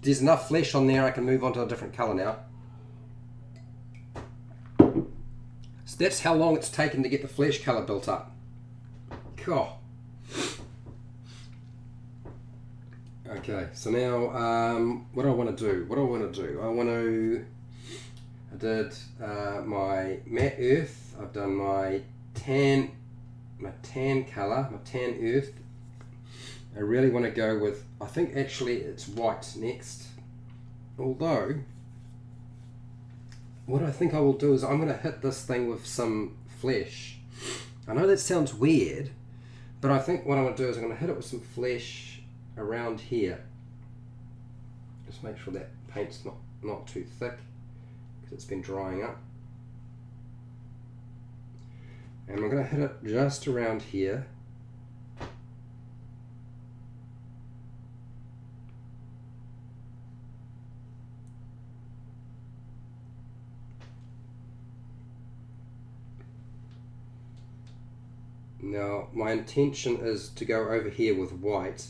There's enough flesh on there, I can move on to a different color now. So that's how long it's taken to get the flesh color built up. Cool. Okay, so now what do I want to do? I want to... I did my matte earth. I've done my tan color, my tan earth. I really want to go with, I think actually it's white next, although what I think I will do is I'm going to hit this thing with some flesh. I know that sounds weird, but I think what I'm going to do is I'm going to hit it with some flesh around here. Just make sure that paint's not too thick, because it's been drying up. And I'm going to hit it just around here. Now, my intention is to go over here with white,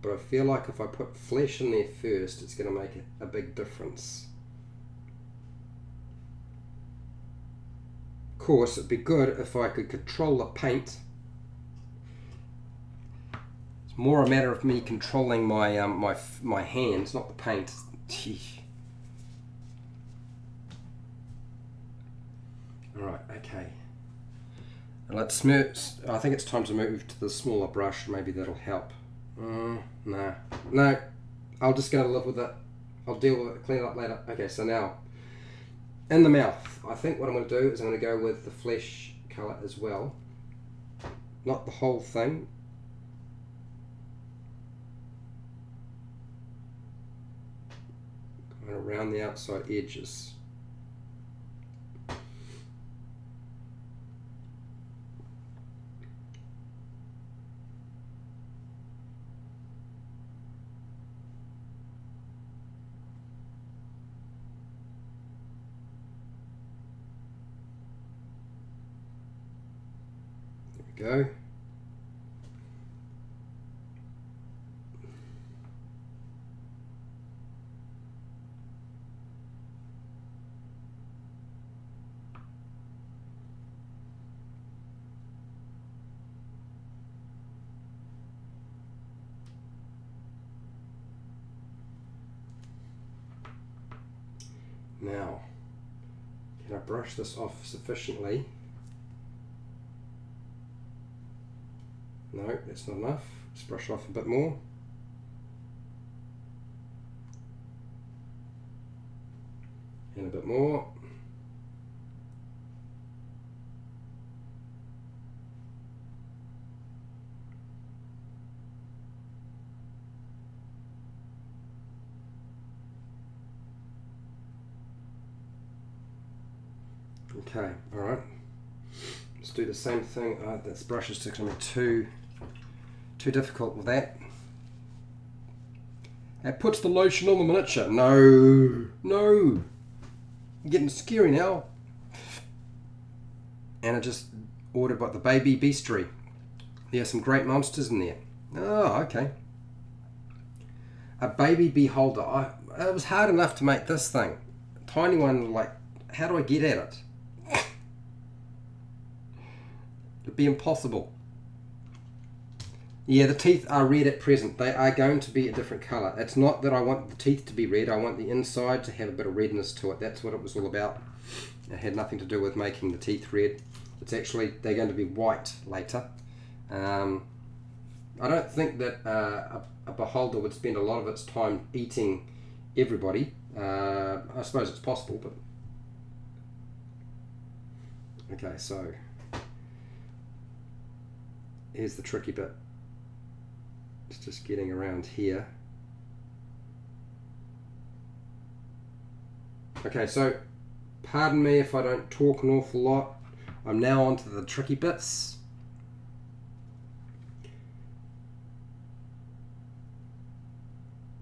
but I feel like if I put flesh in there first, it's going to make a big difference. Of course, it'd be good if I could control the paint. It's more a matter of me controlling my my hands, not the paint. All right, okay. Let's smooth. I think it's time to move to the smaller brush. Maybe that'll help. No. I'm just going to live with it. I'll deal with it, clean it up later. Okay, so now, in the mouth, I think what I'm going to do is I'm going to go with the flesh colour as well. Not the whole thing. Kind of around the outside edges. Go. Now, can I brush this off sufficiently? No, that's not enough. Let's brush off a bit more. And a bit more. Okay, all right. Let's do the same thing. This brush is taking me Too difficult with that. That puts the lotion on the miniature. No, no. I'm getting scary now. And I just ordered by the baby bestiary. There are some great monsters in there. Oh, okay. A baby beholder. It was hard enough to make this thing. A tiny one, like, how do I get at it? It'd be impossible. Yeah, the teeth are red at present. They are going to be a different colour. It's not that I want the teeth to be red. I want the inside to have a bit of redness to it. That's what it was all about. It had nothing to do with making the teeth red. It's actually, they're going to be white later. I don't think that a beholder would spend a lot of its time eating everybody. I suppose it's possible, but... Okay, so... Here's the tricky bit. It's just getting around here. Okay, so pardon me if I don't talk an awful lot. I'm now onto the tricky bits.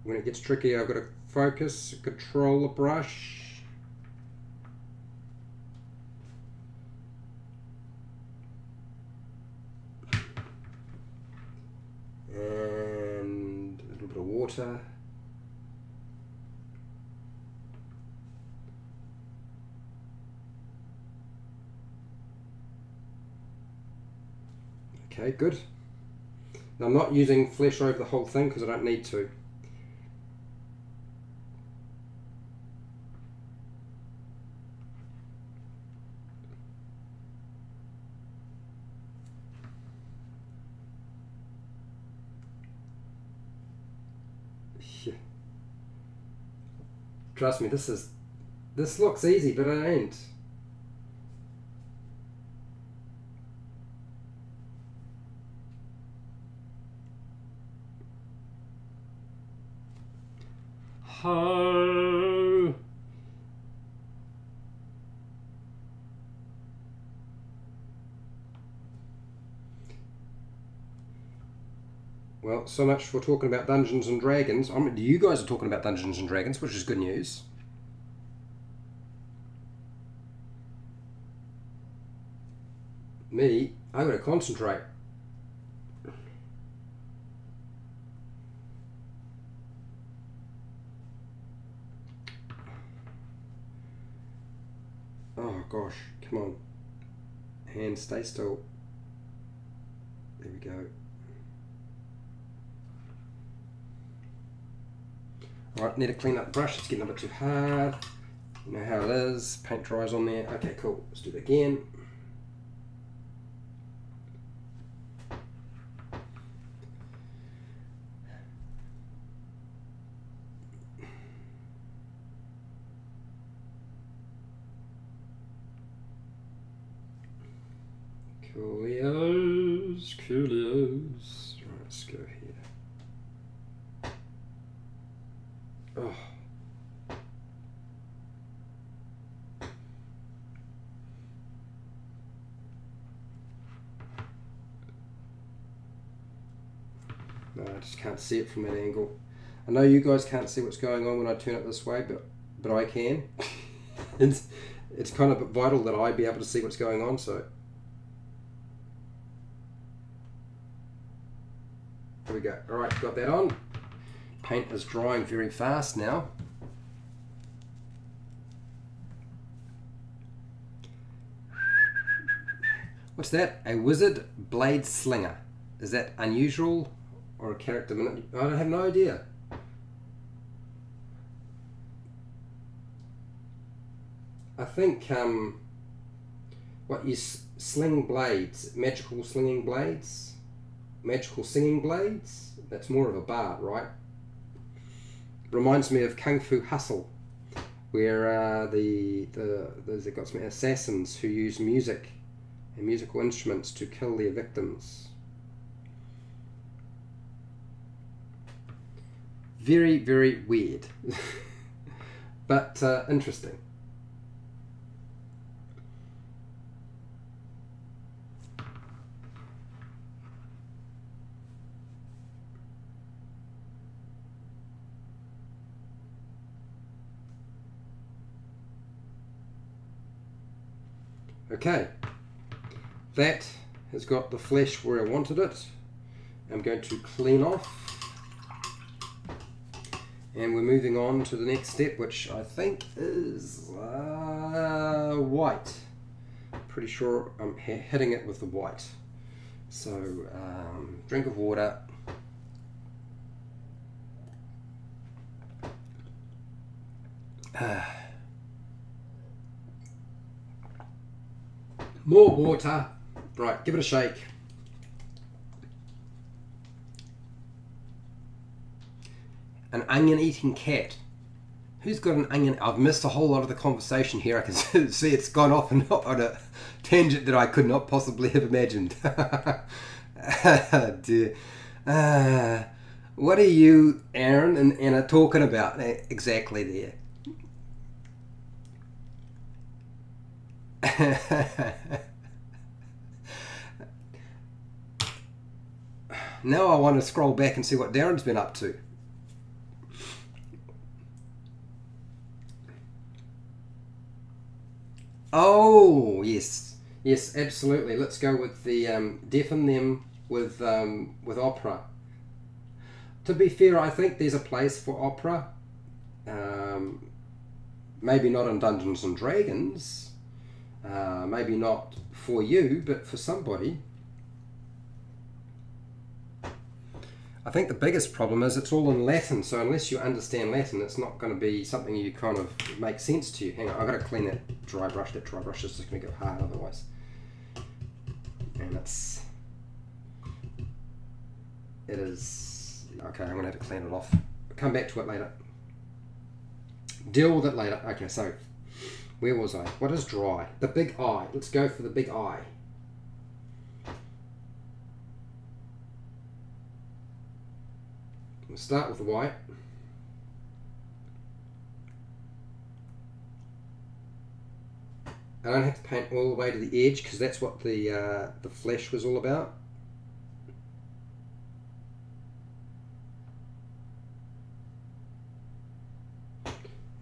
When it gets tricky, I've got to focus, control the brush. And a little bit of water. Okay, good. Now, I'm not using flesh over the whole thing because I don't need to. Trust me, this looks easy, but it ain't. Ho! Well, so much for talking about Dungeons and Dragons. I mean, you guys are talking about Dungeons and Dragons, which is good news. Me, I'm going to concentrate. Oh gosh, come on. Hand, stay still. There we go. Alright, need to clean up the brush, it's getting a bit too hard. You know how it is, paint dries on there. Okay, cool, let's do that again. Coolios, coolios. Right, let's go here. Oh. No, I just can't see it from that angle. I know you guys can't see what's going on when I turn it this way, but I can. It's kind of vital that I be able to see what's going on, so. There we go. Alright, got that on. Paint is drying very fast now. What's that? A wizard blade slinger. Is that unusual or a character? I have no idea. I think what you sling blades, magical slinging blades, magical singing blades. That's more of a bard, right? Reminds me of Kung Fu Hustle, where they've got some assassins who use music and musical instruments to kill their victims. Very, very weird, but interesting. Okay, that has got the flesh where I wanted it. I'm going to clean off. And we're moving on to the next step, which I think is white. Pretty sure I'm hitting it with the white. So, drink of water. More water. Right, give it a shake. An onion-eating cat. Who's got an onion? I've missed a whole lot of the conversation here. I can see it's gone off and on a tangent that I could not possibly have imagined. Dear. What are you, Aaron and Anna, talking about exactly there? Now I want to scroll back and see what Darren's been up to. Oh, yes. Yes, absolutely. Let's go with the deafen them with opera. To be fair, I think there's a place for opera. Maybe not in Dungeons and Dragons. Maybe not for you, but for somebody. I think the biggest problem is it's all in Latin, so unless you understand Latin, it's not going to be something you kind of make sense to you. Hang on, I've got to clean that dry brush. That dry brush is just going to go hard otherwise. And it is, okay, I'm going to have to clean it off. Come back to it later. Deal with it later. Okay, so, where was I? What is dry? The big eye. Let's go for the big eye. We'll start with the white. I don't have to paint all the way to the edge because that's what the flesh was all about.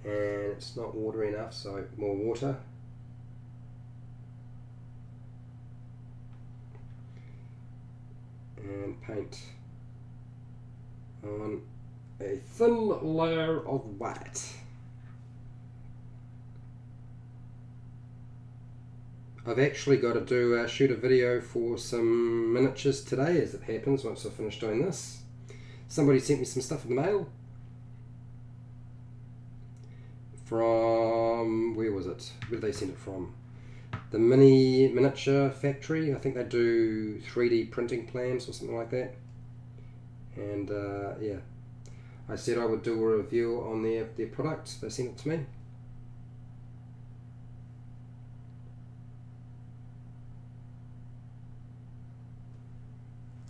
And it's not watery enough, so more water. And paint on a thin layer of white. I've actually got to shoot a video for some miniatures today, as it happens, once I finish doing this. Somebody sent me some stuff in the mail. From, where was it? Where did they send it from? The miniature factory. I think they do 3D printing plans or something like that. And yeah, I said I would do a review on their product. They sent it to me.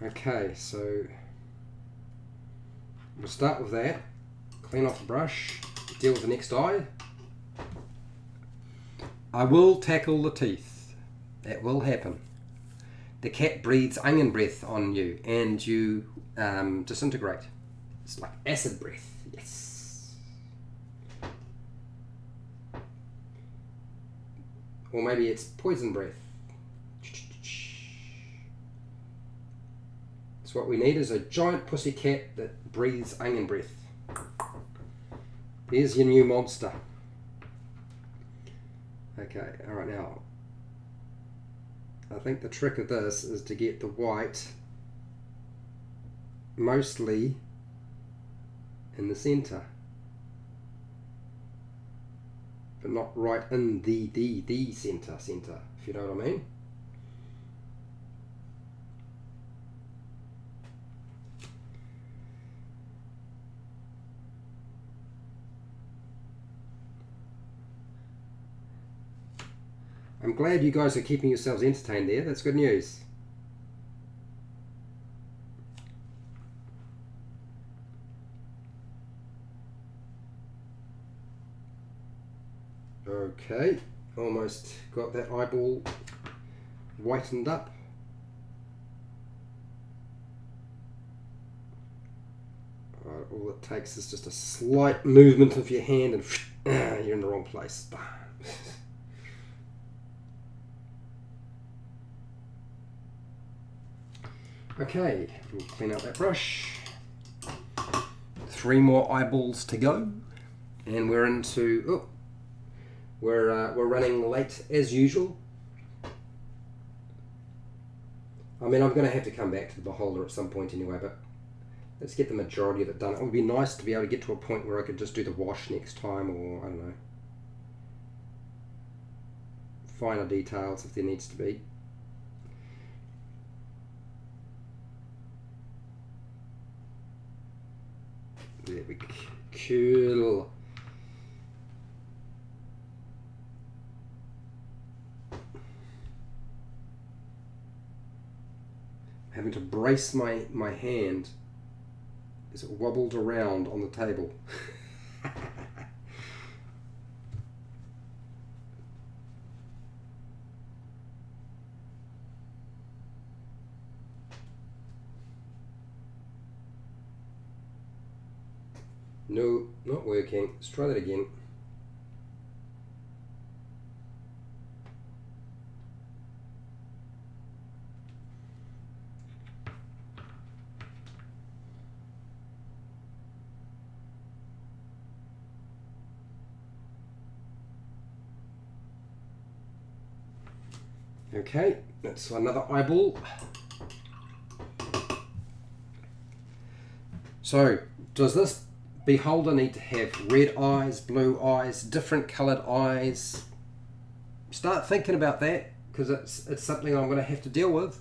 Okay, so we'll start with that. Clean off the brush, deal with the next eye. I will tackle the teeth. That will happen. The cat breathes onion breath on you and you disintegrate. It's like acid breath. Yes. Or maybe it's poison breath. So what we need is a giant pussy cat that breathes onion breath. There's your new monster. Okay, alright now. I think the trick of this is to get the white mostly in the center, but not right in the center, if you know what I mean. I'm glad you guys are keeping yourselves entertained there. That's good news. Okay, almost got that eyeball whitened up. All it takes is just a slight movement of your hand and you're in the wrong place. Okay, we'll clean out that brush. 3 more eyeballs to go, and we're into. Oh, we're running late as usual. I mean, I'm going to have to come back to the Beholder at some point anyway, but let's get the majority of it done. It would be nice to be able to get to a point where I could just do the wash next time, or, I don't know, finer details if there needs to be. There we go. Cool. Having to brace my hand as it wobbled around on the table. No, not working. Let's try that again. Okay, that's another eyeball. So, does this Beholder need to have red eyes, blue eyes, different coloured eyes? Start thinking about that, because it's something I'm going to have to deal with.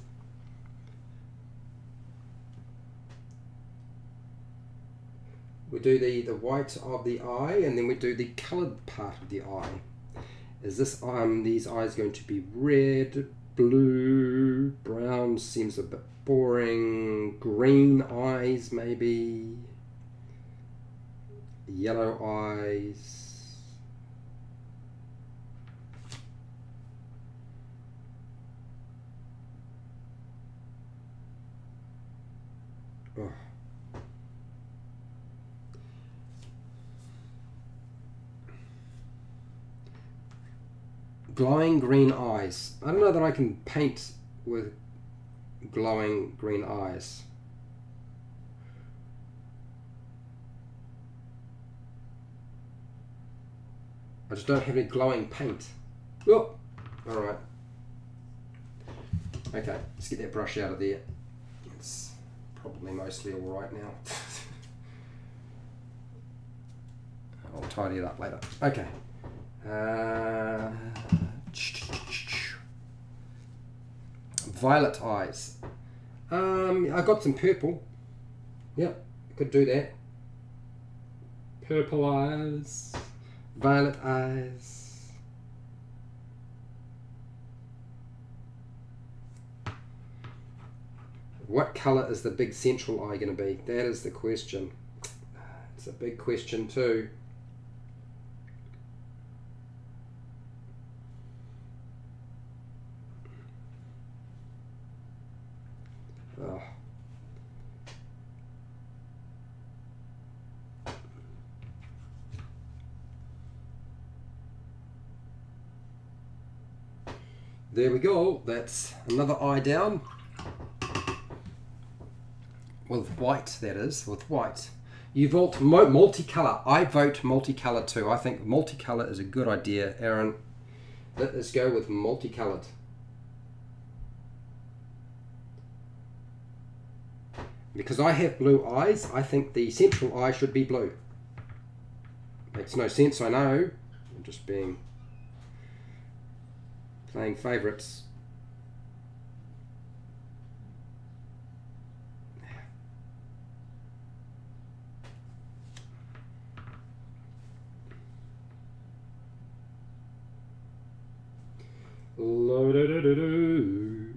We do the white of the eye, and then we do the coloured part of the eye. Is this these eyes going to be red, blue, brown? Seems a bit boring. Green eyes maybe. Yellow eyes. Oh. Glowing green eyes. I don't know that I can paint with glowing green eyes. I just don't have any glowing paint. Oh, all right. Okay, let's get that brush out of there. It's probably mostly all right now. I'll tidy it up later. Okay. Violet eyes. I got some purple. Yep, could do that. Purple eyes. Violet eyes. What colour is the big central eye going to be? That is the question. It's a big question too. Oh. There we go, that's another eye down. With white, that is, with white. You vote multicolour. I vote multicolour too. I think multicolour is a good idea, Aaron. Let's go with multicoloured. Because I have blue eyes, I think the central eye should be blue. Makes no sense, I know. I'm just being... playing favourites. Lo-do-do-do-do.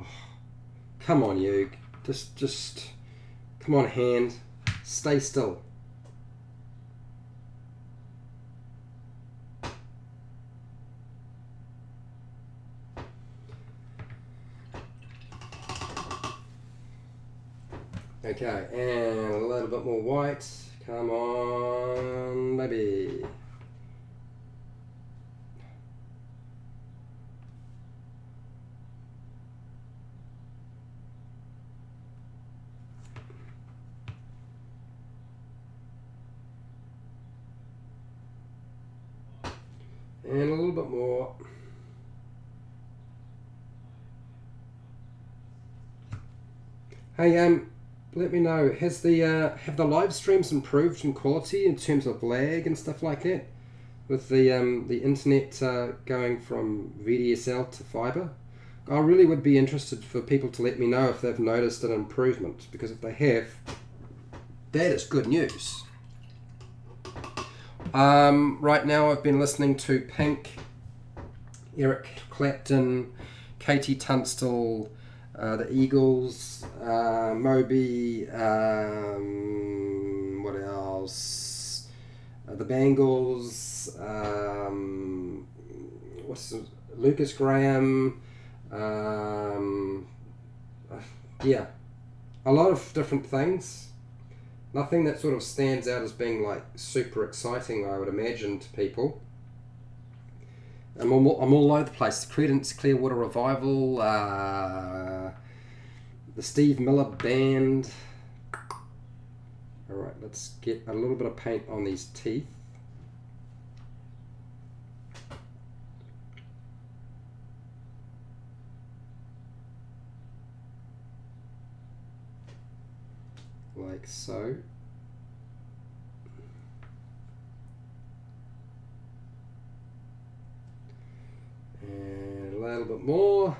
Oh, come on, you. Just come on, hand. Stay still. Okay, and a little bit more white. Come on, baby. And a little bit more. Hey, let me know, has the have the live streams improved in quality in terms of lag and stuff like that? With the internet going from VDSL to fiber? I really would be interested for people to let me know if they've noticed an improvement, because if they have, that is good news. Right now I've been listening to Pink, Eric Clapton, Katie Tunstall, the Eagles, Moby, what else? The Bangles, what's it? Lucas Graham, yeah, a lot of different things. Nothing that sort of stands out as being like super exciting, I would imagine, to people. I'm all over the place. Creedence Clearwater Revival, the Steve Miller Band. All right, let's get a little bit of paint on these teeth. Like so. And a little bit more.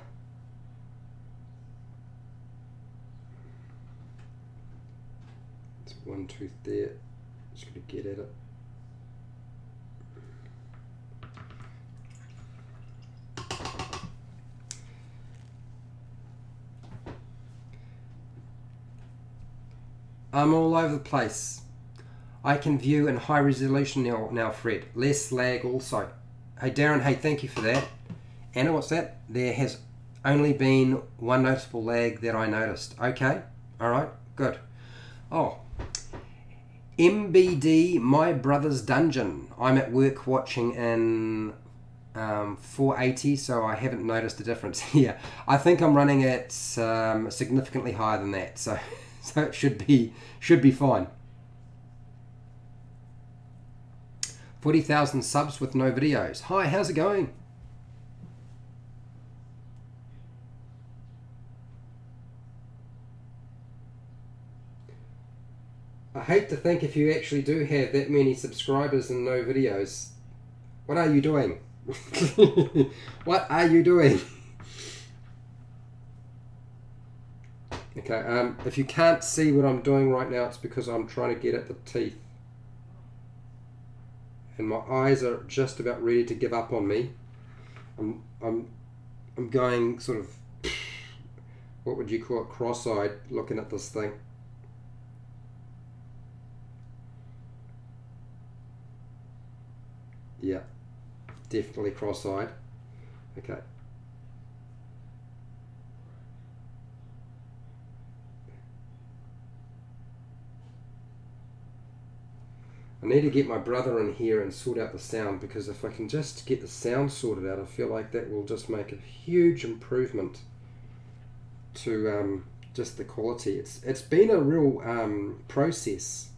It's one tooth there. Just gonna get at it. I'm all over the place. I can view in high resolution now, Fred. Less lag also. Hey, Darren, hey, thank you for that. Anna, what's that? There has only been one noticeable lag that I noticed. Okay, all right, good. Oh, MBD, My Brother's Dungeon. I'm at work watching in 480, so I haven't noticed a difference. Yeah, I think I'm running at significantly higher than that, so it should be fine. 40,000 subs with no videos. Hi, how's it going? I hate to think if you actually do have that many subscribers and no videos. What are you doing? What are you doing? Okay, if you can't see what I'm doing right now, it's because I'm trying to get at the teeth. And my eyes are just about ready to give up on me. I'm going sort of, what would you call it, cross-eyed looking at this thing. Yeah, definitely cross-eyed. Okay. I need to get my brother in here and sort out the sound, because if I can just get the sound sorted out, I feel like that will just make a huge improvement to just the quality. It's been a real process.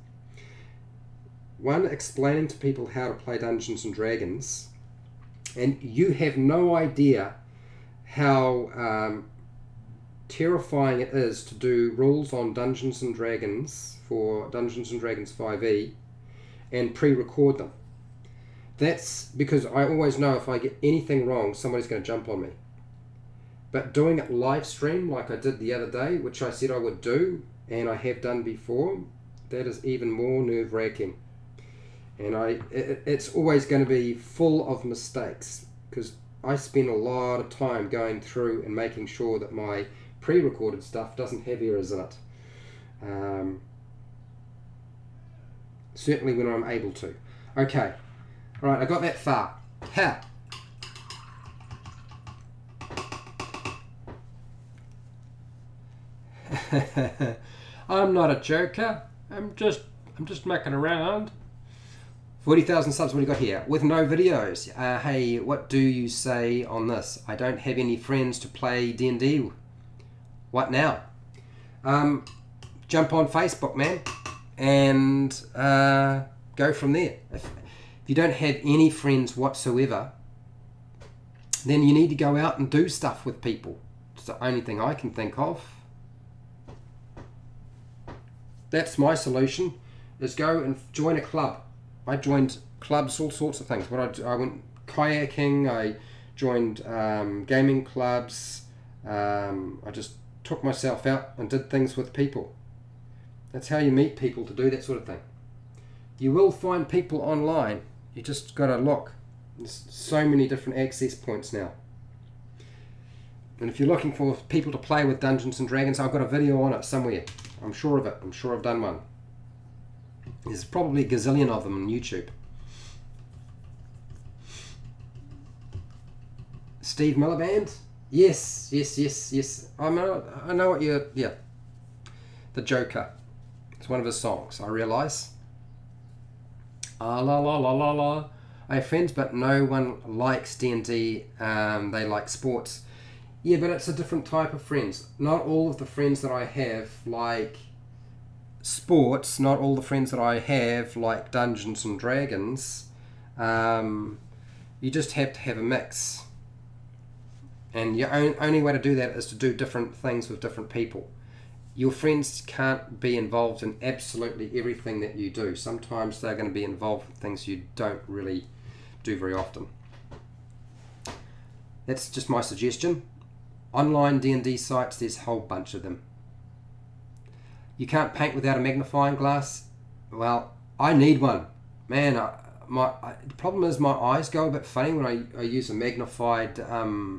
One, explaining to people how to play Dungeons and Dragons, and you have no idea how terrifying it is to do rules on Dungeons and Dragons for Dungeons and Dragons 5e. And pre-record them. That's because I always know if I get anything wrong, somebody's going to jump on me. But doing it live stream like I did the other day, which I said I would do, and I have done before, that is even more nerve-wracking. And it's always going to be full of mistakes, because I spend a lot of time going through and making sure that my pre-recorded stuff doesn't have errors in it. Certainly when I'm able to. Okay. Alright, I got that far. Ha! I'm not a joker. I'm just mucking around. 40,000 subs, what do you got here? With no videos. Hey, what do you say on this? I don't have any friends to play D&D. What now? Jump on Facebook, man. And go from there. If you don't have any friends whatsoever, then you need to go out and do stuff with people. It's the only thing I can think of. That's my solution, is go and join a club. I joined clubs, all sorts of things. What I went kayaking, I joined gaming clubs, I just took myself out and did things with people. That's how you meet people, to do that sort of thing. You will find people online, you just gotta look. There's so many different access points now. And if you're looking for people to play with Dungeons and Dragons, I've got a video on it somewhere. I'm sure of it. I'm sure I've done one. There's probably a gazillion of them on YouTube. Steve Milliband? Yes, yes, yes, yes. I know what you're... Yeah. The Joker. It's one of his songs, I realise. Ah, la, la, la, la, la. I have friends, but no one likes D&D. They like sports. Yeah, but it's a different type of friends. Not all of the friends that I have like sports. Not all the friends that I have like Dungeons and Dragons. You just have to have a mix. And your only way to do that is to do different things with different people. Your friends can't be involved in absolutely everything that you do. Sometimes they're going to be involved with things you don't really do very often. That's just my suggestion. Online D&D sites, there's a whole bunch of them. You can't paint without a magnifying glass. Well, I need one. Man, the problem is my eyes go a bit funny when I use a magnified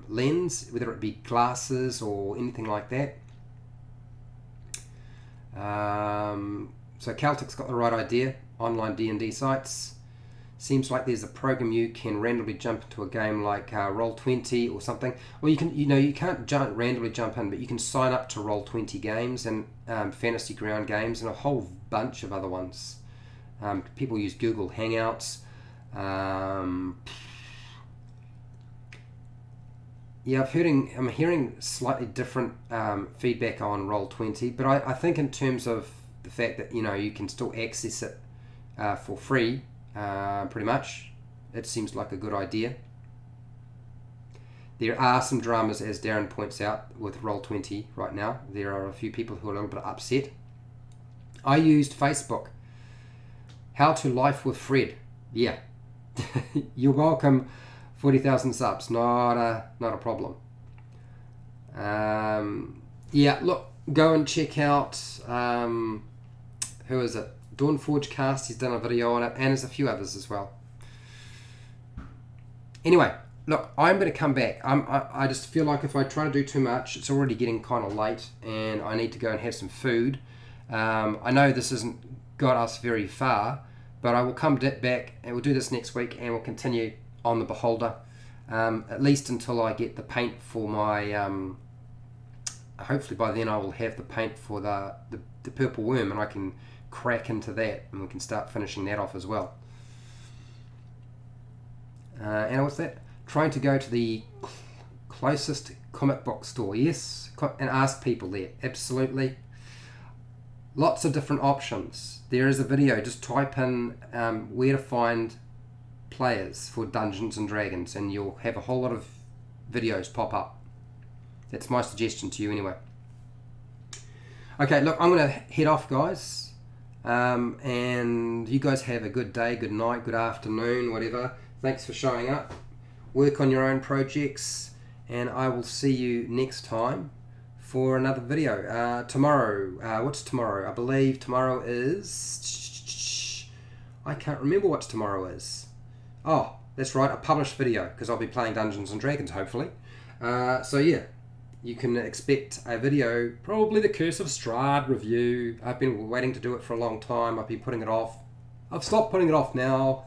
lens, whether it be glasses or anything like that. So Celtic's got the right idea. Online D&D sites. Seems like there's a program you can randomly jump into a game like Roll20 or something. Well, you can, you know, you can't randomly jump in, but you can sign up to Roll20 games and Fantasy Ground games and a whole bunch of other ones. People use Google Hangouts. Yeah, I'm hearing slightly different feedback on Roll20, but I think in terms of the fact that, you know, you can still access it for free, pretty much, it seems like a good idea. There are some dramas, as Darren points out, with Roll20 right now. There are a few people who are a little bit upset. I used Facebook. How to Life with Fred. Yeah. You're welcome. 40,000 subs, not a problem. Yeah, look, go and check out, who is it? Dawnforge Cast, he's done a video on it, and there's a few others as well. Anyway, look, I'm going to come back. I just feel like if I try to do too much, it's already getting kind of late, and I need to go and have some food. I know this hasn't got us very far, but I will come back, and we'll do this next week, and we'll continue on the Beholder, at least until I get the paint for my, hopefully by then I will have the paint for the purple worm, and I can crack into that, and we can start finishing that off as well. And what's that? Trying to go to the closest comic book store, yes, and ask people there, absolutely. Lots of different options. There is a video, just type in where to find players for Dungeons and Dragons, and you'll have a whole lot of videos pop up. That's my suggestion to you anyway. Okay, look, I'm gonna head off, guys, and you guys have a good day, good night, good afternoon, whatever. Thanks for showing up. Work on your own projects, and I will see you next time for another video. Tomorrow, what's tomorrow? I believe tomorrow is, I can't remember what tomorrow is. Oh, that's right, a published video, because I'll be playing Dungeons and Dragons, hopefully. So yeah, you can expect a video, probably the Curse of Strahd review. I've been waiting to do it for a long time. I've been putting it off. I've stopped putting it off now.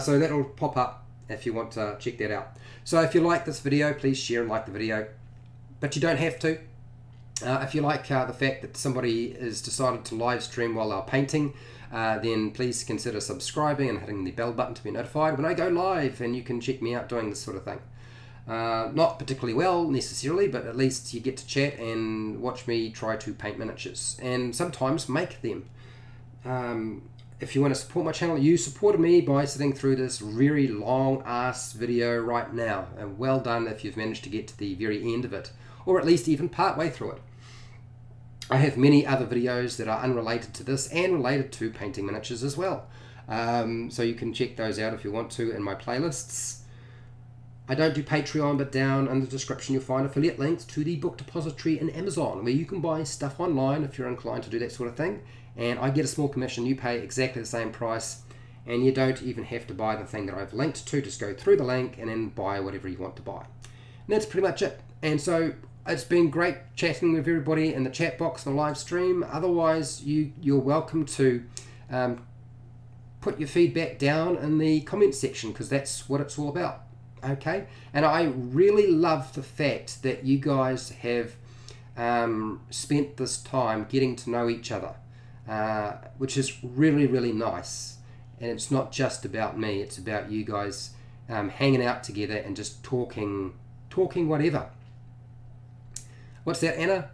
So that'll pop up if you want to check that out. So if you like this video, please share and like the video. But you don't have to. If you like the fact that somebody has decided to live stream while they're painting, then please consider subscribing and hitting the bell button to be notified when I go live, and you can check me out doing this sort of thing. Not particularly well necessarily, but at least you get to chat and watch me try to paint miniatures and sometimes make them. If you want to support my channel, you supported me by sitting through this very long ass video right now, and well done if you've managed to get to the very end of it, or at least even part way through it. I have many other videos that are unrelated to this and related to painting miniatures as well, so you can check those out if you want to in my playlists. I don't do Patreon, but down in the description you'll find affiliate links to the book depository and Amazon, where you can buy stuff online if you're inclined to do that sort of thing, and I get a small commission. You pay exactly the same price, and you don't even have to buy the thing that I've linked to. Just go through the link and then buy whatever you want to buy. And that's pretty much it. And so it's been great chatting with everybody in the chat box and the live stream. Otherwise, you're welcome to put your feedback down in the comment section, because that's what it's all about. Okay, and I really love the fact that you guys have spent this time getting to know each other, which is really, really nice. And it's not just about me, it's about you guys hanging out together and just talking whatever. What's that, Anna?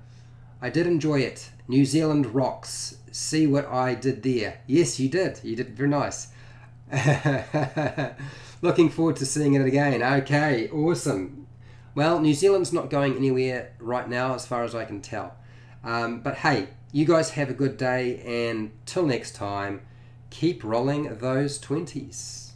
I did enjoy it. New Zealand rocks. See what I did there. Yes, you did. You did very nice. Looking forward to seeing it again. Okay, awesome. Well, New Zealand's not going anywhere right now as far as I can tell. But hey, you guys have a good day, and till next time, keep rolling those 20s.